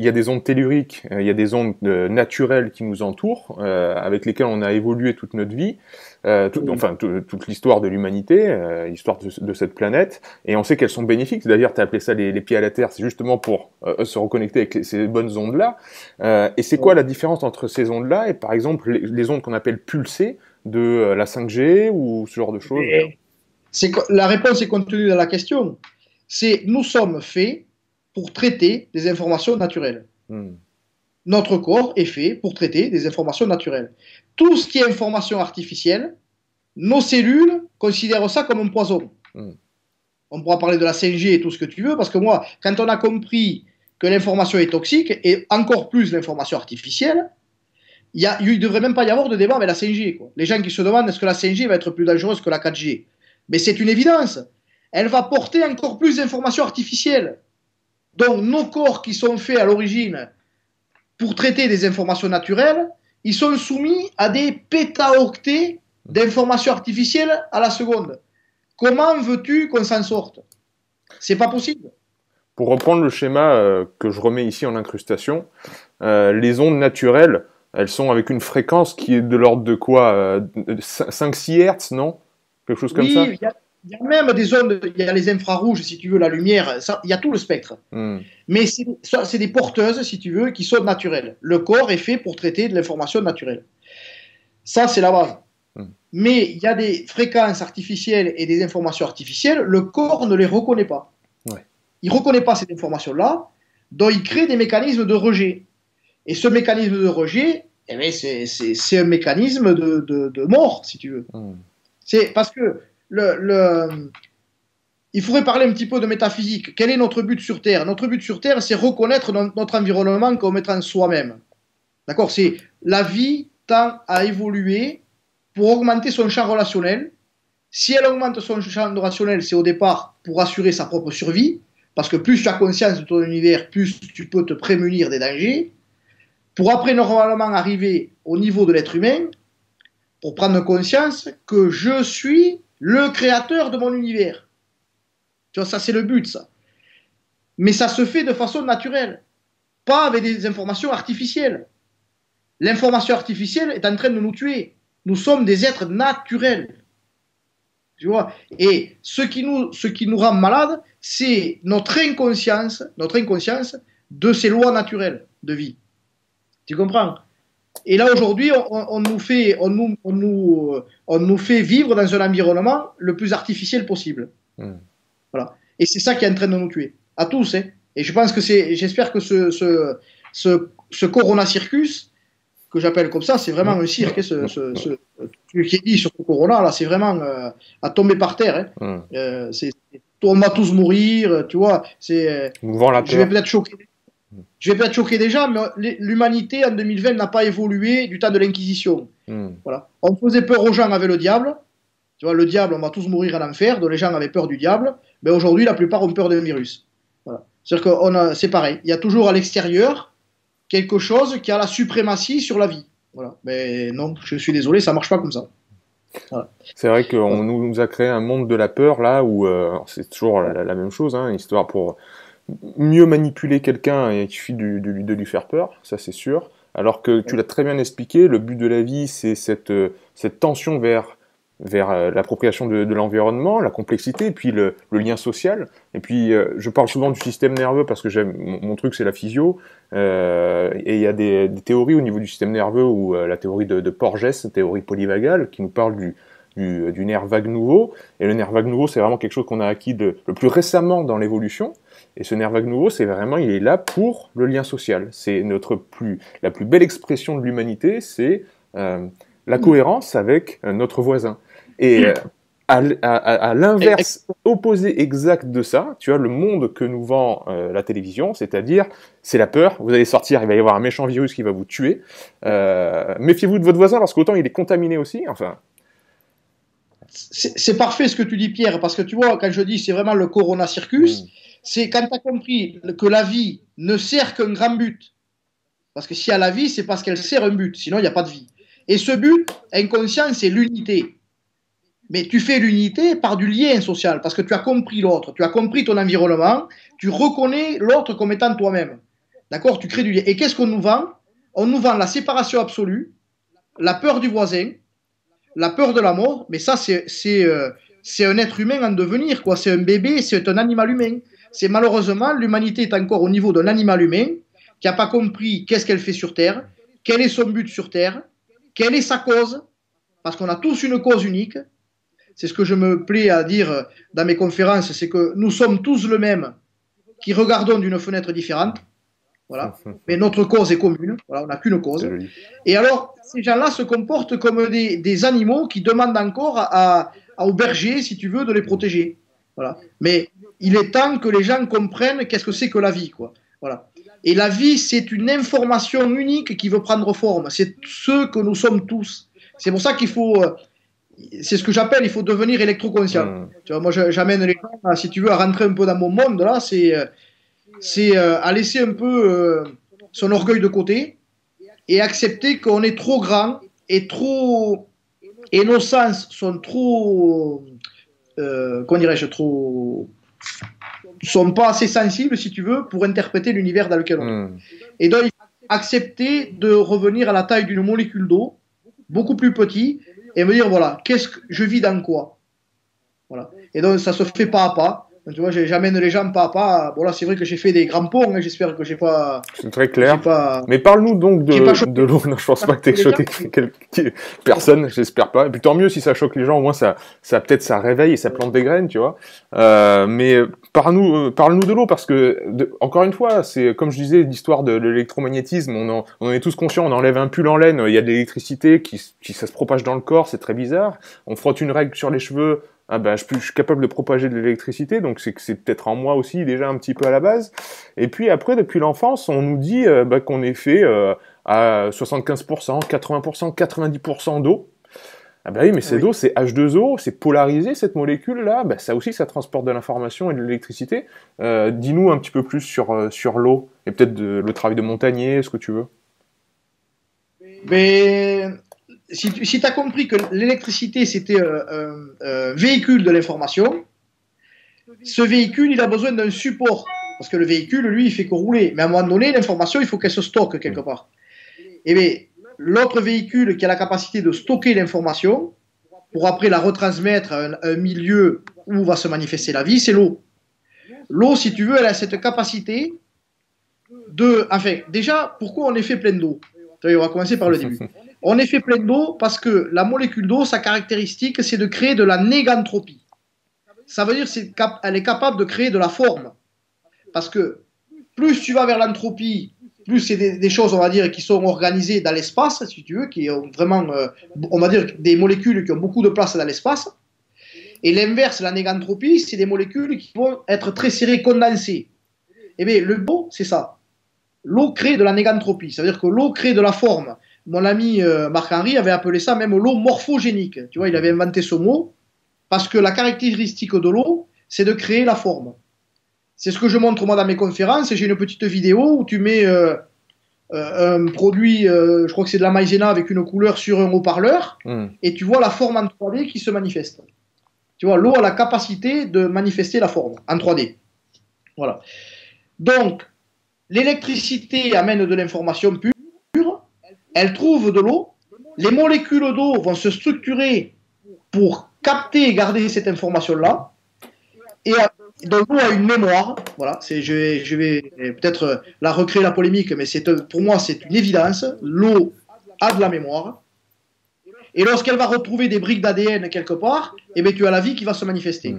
y a des ondes telluriques, il y a des ondes naturelles qui nous entourent, avec lesquelles on a évolué toute notre vie, toute l'histoire de l'humanité, l'histoire de cette planète, et on sait qu'elles sont bénéfiques. D'ailleurs, tu as appelé ça les pieds à la terre, c'est justement pour se reconnecter avec ces bonnes ondes-là. Et c'est quoi la différence entre ces ondes-là et, par exemple, les ondes qu'on appelle pulsées de la 5G ou ce genre de choses? La réponse est contenue dans la question. C'est nous sommes faits pour traiter des informations naturelles. Notre corps est fait pour traiter des informations naturelles. Tout ce qui est information artificielle, nos cellules considèrent ça comme un poison. On pourra parler de la 5G et tout ce que tu veux, parce que moi, quand on a compris que l'information est toxique, et encore plus l'information artificielle, il devrait même pas y avoir de débat avec la 5G. Quoi. Les gens qui se demandent est-ce que la 5G va être plus dangereuse que la 4G. Mais c'est une évidence. Elle va porter encore plus d'informations artificielles. Donc nos corps qui sont faits à l'origine pour traiter des informations naturelles, ils sont soumis à des pétaoctets d'informations artificielles à la seconde. Comment veux-tu qu'on s'en sorte? C'est pas possible. Pour reprendre le schéma que je remets ici en incrustation, les ondes naturelles, elles sont avec une fréquence qui est de l'ordre de quoi 5-6 Hz, non? Quelque chose comme ça. Il y a même des ondes, il y a les infrarouges, si tu veux, la lumière, ça, il y a tout le spectre. Mais c'est des porteuses, si tu veux, qui sont naturelles. Le corps est fait pour traiter de l'information naturelle. Ça, c'est la base. Mais il y a des fréquences artificielles et des informations artificielles, le corps ne les reconnaît pas. Ouais. Il ne reconnaît pas ces informations-là, donc il crée des mécanismes de rejet. Et ce mécanisme de rejet, eh c'est un mécanisme de mort, si tu veux. C'est parce que il faudrait parler un petit peu de métaphysique. Quel est notre but sur Terre? Notre but sur Terre, c'est reconnaître notre environnement comme étant soi-même. D'accord? C'est la vie tend à évoluer pour augmenter son champ relationnel. Si elle augmente son champ relationnel, c'est au départ pour assurer sa propre survie, parce que plus tu as conscience de ton univers, plus tu peux te prémunir des dangers, pour après normalement arriver au niveau de l'être humain, pour prendre conscience que je suis le créateur de mon univers. Tu vois, ça c'est le but, ça. Mais ça se fait de façon naturelle, pas avec des informations artificielles. L'information artificielle est en train de nous tuer. Nous sommes des êtres naturels. Tu vois? Et ce qui nous rend malades, c'est notre inconscience de ces lois naturelles de vie. Tu comprends? Et là, aujourd'hui, on nous fait vivre dans un environnement le plus artificiel possible. Voilà. Et c'est ça qui est en train de nous tuer. À tous. Hein. Et je pense que j'espère que ce Corona Circus, que j'appelle comme ça, c'est vraiment un cirque. Hein, ce qui est dit sur le Corona, là, c'est vraiment à tomber par terre. Hein. On va tous mourir, tu vois. Je vais peut-être choquer. Je vais peut-être choquer déjà, mais l'humanité en 2020 n'a pas évolué du temps de l'Inquisition. Voilà. On faisait peur aux gens avec le diable. Tu vois, le diable, on va tous mourir à l'enfer, donc les gens avaient peur du diable. Mais aujourd'hui, la plupart ont peur d'un virus. Voilà. C'est-à-dire que c'est pareil. Il y a toujours à l'extérieur quelque chose qui a la suprématie sur la vie. Voilà. Mais non, je suis désolé, ça ne marche pas comme ça. Voilà. C'est vrai qu'on nous a créé un monde de la peur, là, où c'est toujours la même chose, hein, histoire pour mieux manipuler quelqu'un, il suffit de lui faire peur, ça c'est sûr. Alors que tu l'as très bien expliqué, le but de la vie, c'est cette tension vers l'appropriation de l'environnement, la complexité, et puis le lien social. Et puis, je parle souvent du système nerveux parce que j'aime mon truc, c'est la physio. Et il y a des théories au niveau du système nerveux, ou la théorie de Porges, théorie polyvagale, qui nous parle du nerf vague nouveau. Et le nerf vague nouveau, c'est vraiment quelque chose qu'on a acquis le plus récemment dans l'évolution. Et ce nerf vague nouveau, c'est vraiment, il est là pour le lien social. C'est la plus belle expression de l'humanité, c'est la cohérence avec notre voisin. Et à l'inverse, opposé exact de ça, tu as le monde que nous vend la télévision, c'est-à-dire, c'est la peur, vous allez sortir, il va y avoir un méchant virus qui va vous tuer. Méfiez-vous de votre voisin, parce qu'autant il est contaminé aussi, enfin... C'est parfait ce que tu dis, Pierre, parce que tu vois, quand je dis c'est vraiment le Corona Circus, c'est quand tu as compris que la vie ne sert qu'un grand but. Parce que s'il y a la vie, c'est parce qu'elle sert un but, sinon il n'y a pas de vie. Et ce but, inconscient, c'est l'unité. Mais tu fais l'unité par du lien social, parce que tu as compris l'autre, tu as compris ton environnement, tu reconnais l'autre comme étant toi-même. D'accord? Tu crées du lien. Et qu'est-ce qu'on nous vend? On nous vend la séparation absolue, la peur du voisin, la peur de la mort, mais ça, c'est un être humain en devenir, quoi. C'est un bébé, c'est un animal humain. C'est malheureusement, l'humanité est encore au niveau d'un animal humain qui n'a pas compris qu'est-ce qu'elle fait sur Terre, quel est son but sur Terre, quelle est sa cause, parce qu'on a tous une cause unique. C'est ce que je me plais à dire dans mes conférences, c'est que nous sommes tous le même, qui regardons d'une fenêtre différente. Voilà. Mais notre cause est commune, voilà, on n'a qu'une cause. Et alors, ces gens-là se comportent comme des animaux qui demandent encore aux bergers, si tu veux, de les protéger. Voilà. Mais il est temps que les gens comprennent qu'est-ce que c'est que la vie, quoi. Voilà. Et la vie, c'est une information unique qui veut prendre forme. C'est ce que nous sommes tous. C'est pour ça qu'il faut... C'est ce que j'appelle, il faut devenir électroconscient. Tu vois, moi, j'amène les gens, si tu veux, à rentrer un peu dans mon monde, là, c'est à laisser un peu son orgueil de côté et accepter qu'on est trop grand et trop... Et nos sens sont trop... comment dirais-je, trop... sont pas assez sensibles, si tu veux, pour interpréter l'univers dans lequel on est. Et donc, il faut accepter de revenir à la taille d'une molécule d'eau, beaucoup plus petite, et me dire, voilà, qu'est-ce que je vis dans quoi? Voilà. Et donc, ça se fait pas à pas. Donc, tu vois, j'amène les gens pas à pas. Bon, là, c'est vrai que j'ai fait des grands ponts, hein, j'espère que j'ai pas... C'est très clair. Pas... Mais parle-nous donc de l'eau. Non, je pense pas que t'aies choqué personne, j'espère pas. Et puis, tant mieux si ça choque les gens. Au moins, ça peut-être ça réveille et ça plante des graines, tu vois. Mais... Parle-nous de l'eau, parce que, encore une fois, c'est comme je disais, l'histoire de l'électromagnétisme, on en est tous conscients, on enlève un pull en laine, il y a de l'électricité qui ça se propage dans le corps, c'est très bizarre, on frotte une règle sur les cheveux, ah ben, je suis capable de propager de l'électricité, donc c'est peut-être en moi aussi déjà un petit peu à la base, et puis après, depuis l'enfance, on nous dit qu'on est fait à 75%, 80%, 90% d'eau. Ah bah oui, mais cette eau, c'est H2O, c'est polarisé cette molécule-là, bah, ça aussi, ça transporte de l'information et de l'électricité. Dis-nous un petit peu plus sur l'eau, et peut-être le travail de Montagnier, ce que tu veux. Mais si tu as compris que l'électricité, c'était un véhicule de l'information, ce véhicule, il a besoin d'un support, parce que le véhicule, lui, il fait que rouler. Mais à un moment donné, l'information, il faut qu'elle se stocke quelque part. Et bien, l'autre véhicule qui a la capacité de stocker l'information pour après la retransmettre à un milieu où va se manifester la vie, c'est l'eau. L'eau, si tu veux, elle a cette capacité de... Enfin, déjà, pourquoi on est fait plein d'eau? On va commencer par le début. On est fait plein d'eau parce que la molécule d'eau, sa caractéristique, c'est de créer de la négantropie. Ça veut dire qu'elle est capable de créer de la forme. Parce que plus tu vas vers l'entropie, plus c'est des choses, on va dire, qui sont organisées dans l'espace, si tu veux, qui ont vraiment, on va dire, des molécules qui ont beaucoup de place dans l'espace. Et l'inverse, la négantropie, c'est des molécules qui vont être très serrées, condensées. Et bien, le beau, c'est ça. L'eau crée de la négantropie, ça veut dire que l'eau crée de la forme. Mon ami Marc Henry avait appelé ça même l'eau morphogénique. Tu vois, il avait inventé ce mot, parce que la caractéristique de l'eau, c'est de créer la forme. C'est ce que je montre moi dans mes conférences, j'ai une petite vidéo où tu mets un produit, je crois que c'est de la maïzena avec une couleur sur un haut-parleur, et tu vois la forme en 3D qui se manifeste. Tu vois, l'eau a la capacité de manifester la forme en 3D. Voilà. Donc, l'électricité amène de l'information pure, elle trouve de l'eau, les molécules d'eau vont se structurer pour capter et garder cette information-là, et donc l'eau a une mémoire, voilà. Je vais peut-être la recréer la polémique, mais pour moi c'est une évidence, l'eau a de la mémoire, et lorsqu'elle va retrouver des briques d'ADN quelque part, eh bien, tu as la vie qui va se manifester.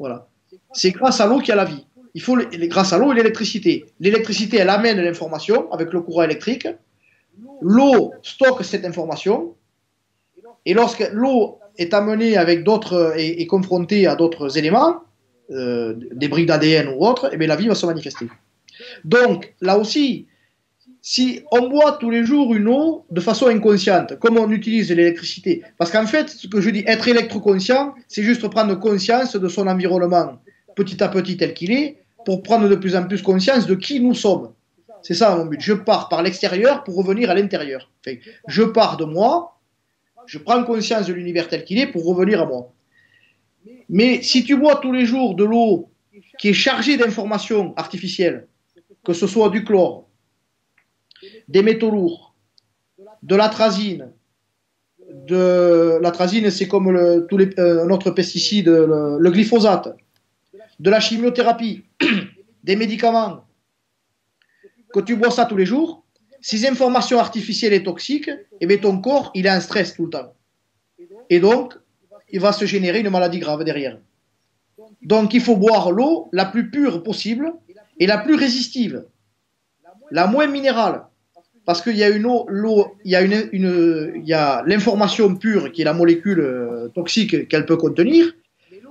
Voilà. C'est grâce à l'eau qu'il y a la vie. Il faut grâce à l'eau et l'électricité. L'électricité, elle amène l'information avec le courant électrique, l'eau stocke cette information, et lorsque l'eau est amenée avec d'autres et confrontée à d'autres éléments, des briques d'ADN ou autre, et bien la vie va se manifester. Donc, là aussi, si on boit tous les jours une eau de façon inconsciente, comme on utilise l'électricité, parce qu'en fait, ce que je dis, être électroconscient, c'est juste prendre conscience de son environnement, petit à petit tel qu'il est, pour prendre de plus en plus conscience de qui nous sommes. C'est ça mon but. Je pars par l'extérieur pour revenir à l'intérieur. Enfin, je pars de moi, je prends conscience de l'univers tel qu'il est pour revenir à moi. Mais si tu bois tous les jours de l'eau qui est chargée d'informations artificielles, que ce soit du chlore, des métaux lourds, de l'atrazine, c'est comme notre pesticide, le glyphosate, de la chimiothérapie, des médicaments, que tu bois ça tous les jours, ces informations artificielles et toxiques, eh bien ton corps, il est en stress tout le temps. Et donc, il va se générer une maladie grave derrière. Donc il faut boire l'eau la plus pure possible et la plus résistive, la moins minérale, parce qu'il y a l'information pure qui est la molécule toxique qu'elle peut contenir,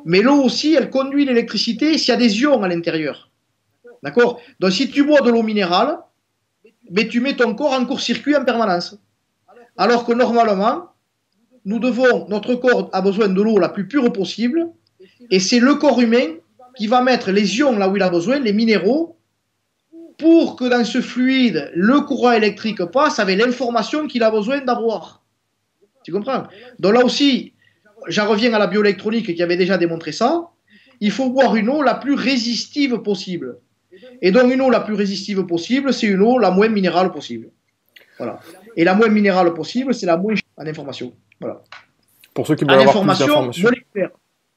mais l'eau aussi, elle conduit l'électricité s'il y a des ions à l'intérieur. D'accord? Donc si tu bois de l'eau minérale, mais tu mets ton corps en court-circuit en permanence. Alors que normalement, nous devons, notre corps a besoin de l'eau la plus pure possible, et c'est le corps humain qui va mettre les ions là où il a besoin, les minéraux, pour que dans ce fluide, le courant électrique passe avec l'information qu'il a besoin d'avoir. Tu comprends? Donc là aussi, j'en reviens à la bioélectronique qui avait déjà démontré ça, il faut boire une eau la plus résistive possible. Et donc une eau la plus résistive possible, c'est une eau la moins minérale possible. Voilà. Et la moins minérale possible, c'est la moins en information. Voilà. Pour ceux qui veulent avoir plus d'informations.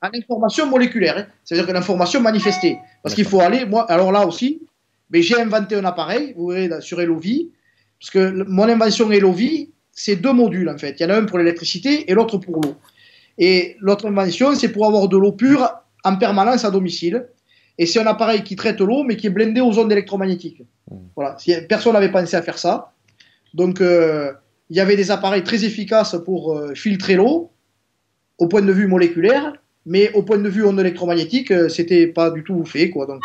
En information moléculaire, hein. C'est-à-dire que l'information manifestée. Parce qu'il faut aller, moi, alors là aussi, mais j'ai inventé un appareil, vous verrez sur Elovi, parce que mon invention Elovi, c'est deux modules en fait. Il y en a un pour l'électricité et l'autre pour l'eau. Et l'autre invention, c'est pour avoir de l'eau pure en permanence à domicile. Et c'est un appareil qui traite l'eau, mais qui est blindé aux ondes électromagnétiques. Voilà. Personne n'avait pensé à faire ça. Donc, il y avait des appareils très efficaces pour filtrer l'eau, au point de vue moléculaire, mais au point de vue ondes électromagnétiques, c'était pas du tout fait, quoi. Donc,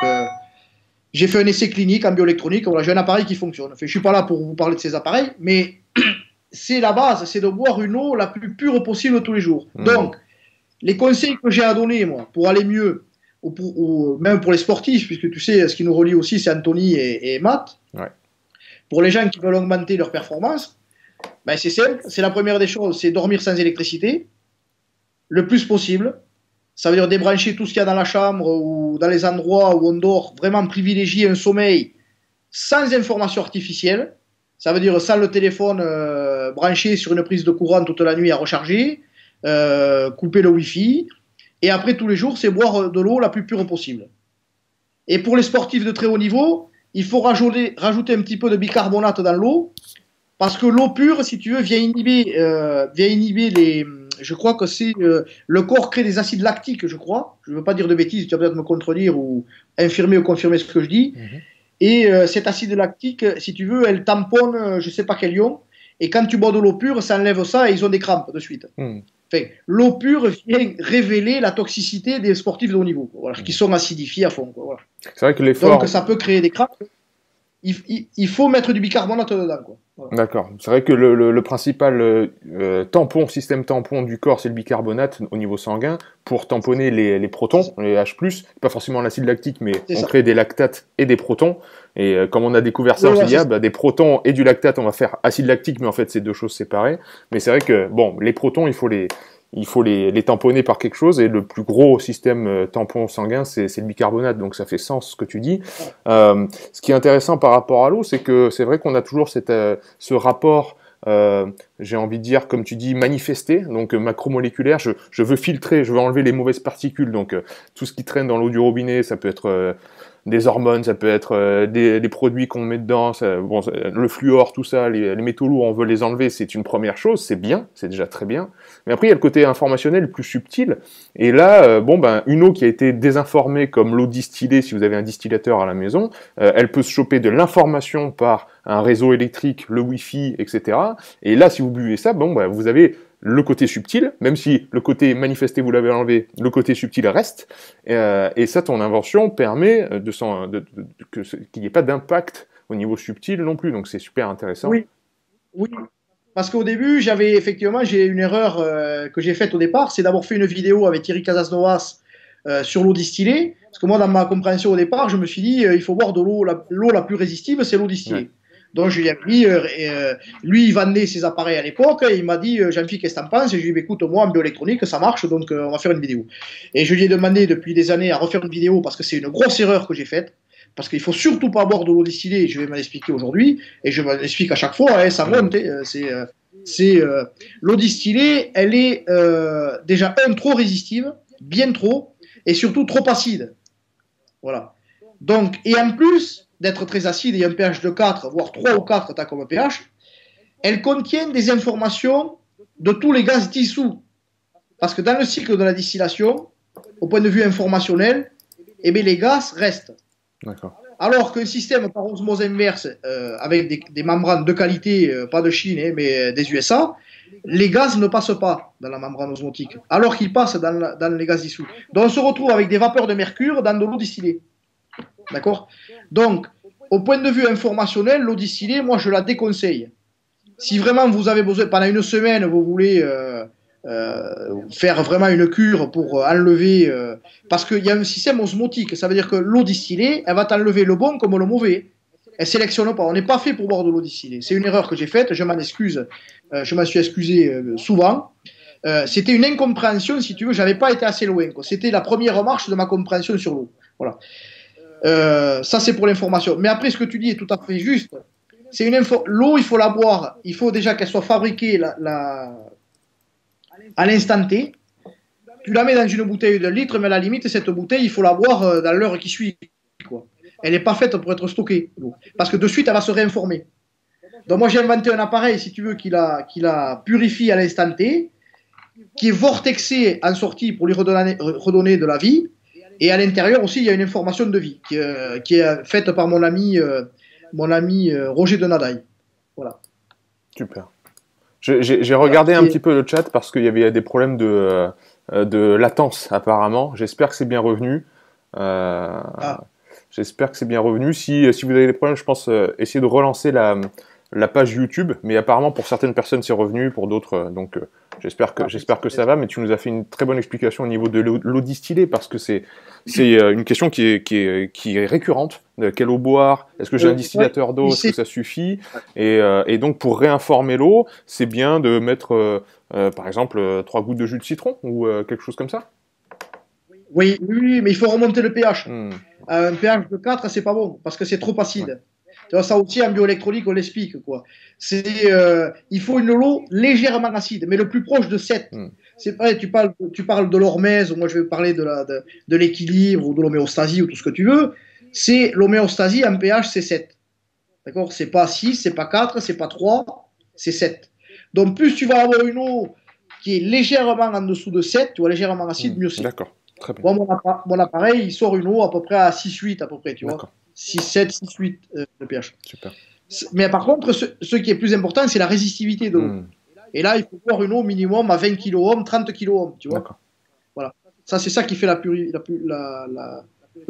j'ai fait un essai clinique en bioélectronique, voilà, j'ai un appareil qui fonctionne. Enfin, je suis pas là pour vous parler de ces appareils, mais c'est la base, c'est de boire une eau la plus pure possible tous les jours. Donc, les conseils que j'ai à donner, moi, pour aller mieux, ou même pour les sportifs, puisque tu sais, ce qui nous relie aussi, c'est Anthony et Matt. Ouais. Pour les gens qui veulent augmenter leur performance, ben c'est simple, c'est la première des choses, c'est dormir sans électricité, le plus possible. Ça veut dire débrancher tout ce qu'il y a dans la chambre ou dans les endroits où on dort, vraiment privilégier un sommeil sans information artificielle. Ça veut dire sans le téléphone branché sur une prise de courant toute la nuit à recharger, couper le Wi-Fi. Et après, tous les jours, c'est boire de l'eau la plus pure possible. Et pour les sportifs de très haut niveau, il faut rajouter un petit peu de bicarbonate dans l'eau, parce que l'eau pure, si tu veux, vient inhiber les... Je crois que c'est... le corps crée des acides lactiques, je crois. Je ne veux pas dire de bêtises, tu vas peut-être me contredire ou infirmer ou confirmer ce que je dis. Et cet acide lactique, si tu veux, elle tamponne je ne sais pas quel ion. Et quand tu bois de l'eau pure, ça enlève ça et ils ont des crampes de suite. Enfin, l'eau pure vient révéler la toxicité des sportifs de haut niveau, quoi, voilà, qui sont acidifiés à fond. Quoi, voilà. C'est vrai que l'effort... Donc ça peut créer des crampes. Il faut mettre du bicarbonate dedans. Voilà. D'accord. C'est vrai que le principal système tampon du corps, c'est le bicarbonate au niveau sanguin, pour tamponner les protons, les H+, pas forcément l'acide lactique, mais on crée des lactates et des protons. Et comme on a découvert ça, des protons et du lactate, on va faire acide lactique, mais en fait, c'est deux choses séparées. Mais c'est vrai que, bon, les protons, il faut les tamponner par quelque chose, et le plus gros système tampon sanguin, c'est le bicarbonate, donc ça fait sens ce que tu dis. Ce qui est intéressant par rapport à l'eau, c'est que c'est vrai qu'on a toujours ce rapport, j'ai envie de dire, comme tu dis, manifesté, donc macromoléculaire. Je veux filtrer, je veux enlever les mauvaises particules, donc tout ce qui traîne dans l'eau du robinet, ça peut être... des hormones, ça peut être des produits qu'on met dedans, le fluor, tout ça, les métaux lourds, on veut les enlever, c'est une première chose, c'est bien, c'est déjà très bien. Mais après, il y a le côté informationnel plus subtil. Et là, une eau qui a été désinformée, comme l'eau distillée, si vous avez un distillateur à la maison, elle peut se choper de l'information par un réseau électrique, le Wi-Fi, etc. Et là, si vous buvez ça, vous avez... le côté subtil, même si le côté manifesté, vous l'avez enlevé, le côté subtil reste. Et ça, ton invention permet qu'il n'y ait pas d'impact au niveau subtil non plus. Donc, c'est super intéressant. Oui. Parce qu'au début, j'ai une erreur que j'ai faite au départ. C'est d'avoir fait une vidéo avec Thierry Casanova sur l'eau distillée. Parce que moi, dans ma compréhension au départ, je me suis dit, il faut boire de l'eau la plus résistive, c'est l'eau distillée. Ouais. Donc, je lui ai dit, lui, il vendait ses appareils à l'époque, et il m'a dit, Jean-Philippe, qu'est-ce que t'en penses? Et je lui ai dit, écoute, moi, en bioélectronique, ça marche, donc on va faire une vidéo. Et je lui ai demandé depuis des années à refaire une vidéo, parce que c'est une grosse erreur que j'ai faite, parce qu'il faut surtout pas boire de l'eau distillée, je vais m'en expliquer aujourd'hui, et je m'en explique à chaque fois, hein, ça monte, l'eau distillée, elle est déjà, trop résistive, bien trop, et surtout trop acide. Voilà. Donc, et en plus... d'être très acide et un pH de 4, voire 3 ou 4, t'as comme pH, elles contiennent des informations de tous les gaz dissous. Parce que dans le cycle de la distillation, au point de vue informationnel, les gaz restent. Alors qu'un système par osmose inverse, avec des membranes de qualité, pas de Chine, mais des USA, les gaz ne passent pas dans la membrane osmotique, alors qu'ils passent dans les gaz dissous. Donc on se retrouve avec des vapeurs de mercure dans de l'eau distillée. D'accord? Donc, au point de vue informationnel, l'Odyssée, moi, je la déconseille. Si vraiment vous avez besoin, pendant une semaine, vous voulez faire vraiment une cure pour enlever... parce qu'il y a un système osmotique, ça veut dire que l'eau distillée, elle va t'enlever le bon comme le mauvais. Elle ne sélectionne pas, on n'est pas fait pour boire de l'eau distillée. C'est une erreur que j'ai faite, je m'en excuse, je m'en suis excusé souvent. C'était une incompréhension, si tu veux, je n'avais pas été assez loin. C'était la première marche de ma compréhension sur l'eau. Voilà. Ça, c'est pour l'information. Mais après, ce que tu dis est tout à fait juste. L'eau, il faut la boire. Il faut déjà qu'elle soit fabriquée à l'instant T. Tu la mets dans une bouteille de litre, mais à la limite, cette bouteille, il faut la boire dans l'heure qui suit, quoi. Elle n'est pas faite pour être stockée, l'eau. Parce que de suite, elle va se réinformer. Donc moi, j'ai inventé un appareil, si tu veux, qui la purifie à l'instant T, qui est vortexé en sortie pour lui redonner de la vie. Et à l'intérieur aussi, il y a une information de vie qui est faite par mon ami Roger Denadaille. Voilà. Super. J'ai regardé un petit peu le chat parce qu'il y avait des problèmes de latence apparemment. J'espère que c'est bien revenu. J'espère que c'est bien revenu. Si vous avez des problèmes, je pense essayer de relancer la page YouTube. Mais apparemment, pour certaines personnes, c'est revenu. Pour d'autres, donc... J'espère que ça va, mais tu nous as fait une très bonne explication au niveau de l'eau distillée, parce que c'est une question qui est récurrente. Quelle eau boire? Est-ce que j'ai un distillateur d'eau? Est-ce que ça suffit? Et donc, pour réinformer l'eau, c'est bien de mettre, par exemple, 3 gouttes de jus de citron ou quelque chose comme ça? Oui, oui, mais il faut remonter le pH. Un pH de 4, c'est pas bon, parce que c'est trop acide. Ouais. Ça aussi, en bioélectronique, on l'explique. Il faut une eau légèrement acide, mais le plus proche de 7. C'est pareil, tu parles de l'hormèse, moi je vais parler de l'équilibre ou de l'homéostasie ou tout ce que tu veux. C'est l'homéostasie en pH, c'est 7. D'accord? C'est pas 6, c'est pas 4, c'est pas 3, c'est 7. Donc plus tu vas avoir une eau qui est légèrement en dessous de 7, ou légèrement acide, mieux c'est. D'accord, très bien. Moi, mon appareil, il sort une eau à peu près à 6-8, à peu près, tu vois. 6, 7, 6, 8 de pH. Super. Mais par contre, ce qui est plus important, c'est la résistivité de l'eau. Et là, il faut boire une eau minimum à 20 kOhm, 30 kOhm, tu vois. Voilà. Ça, c'est ça qui fait la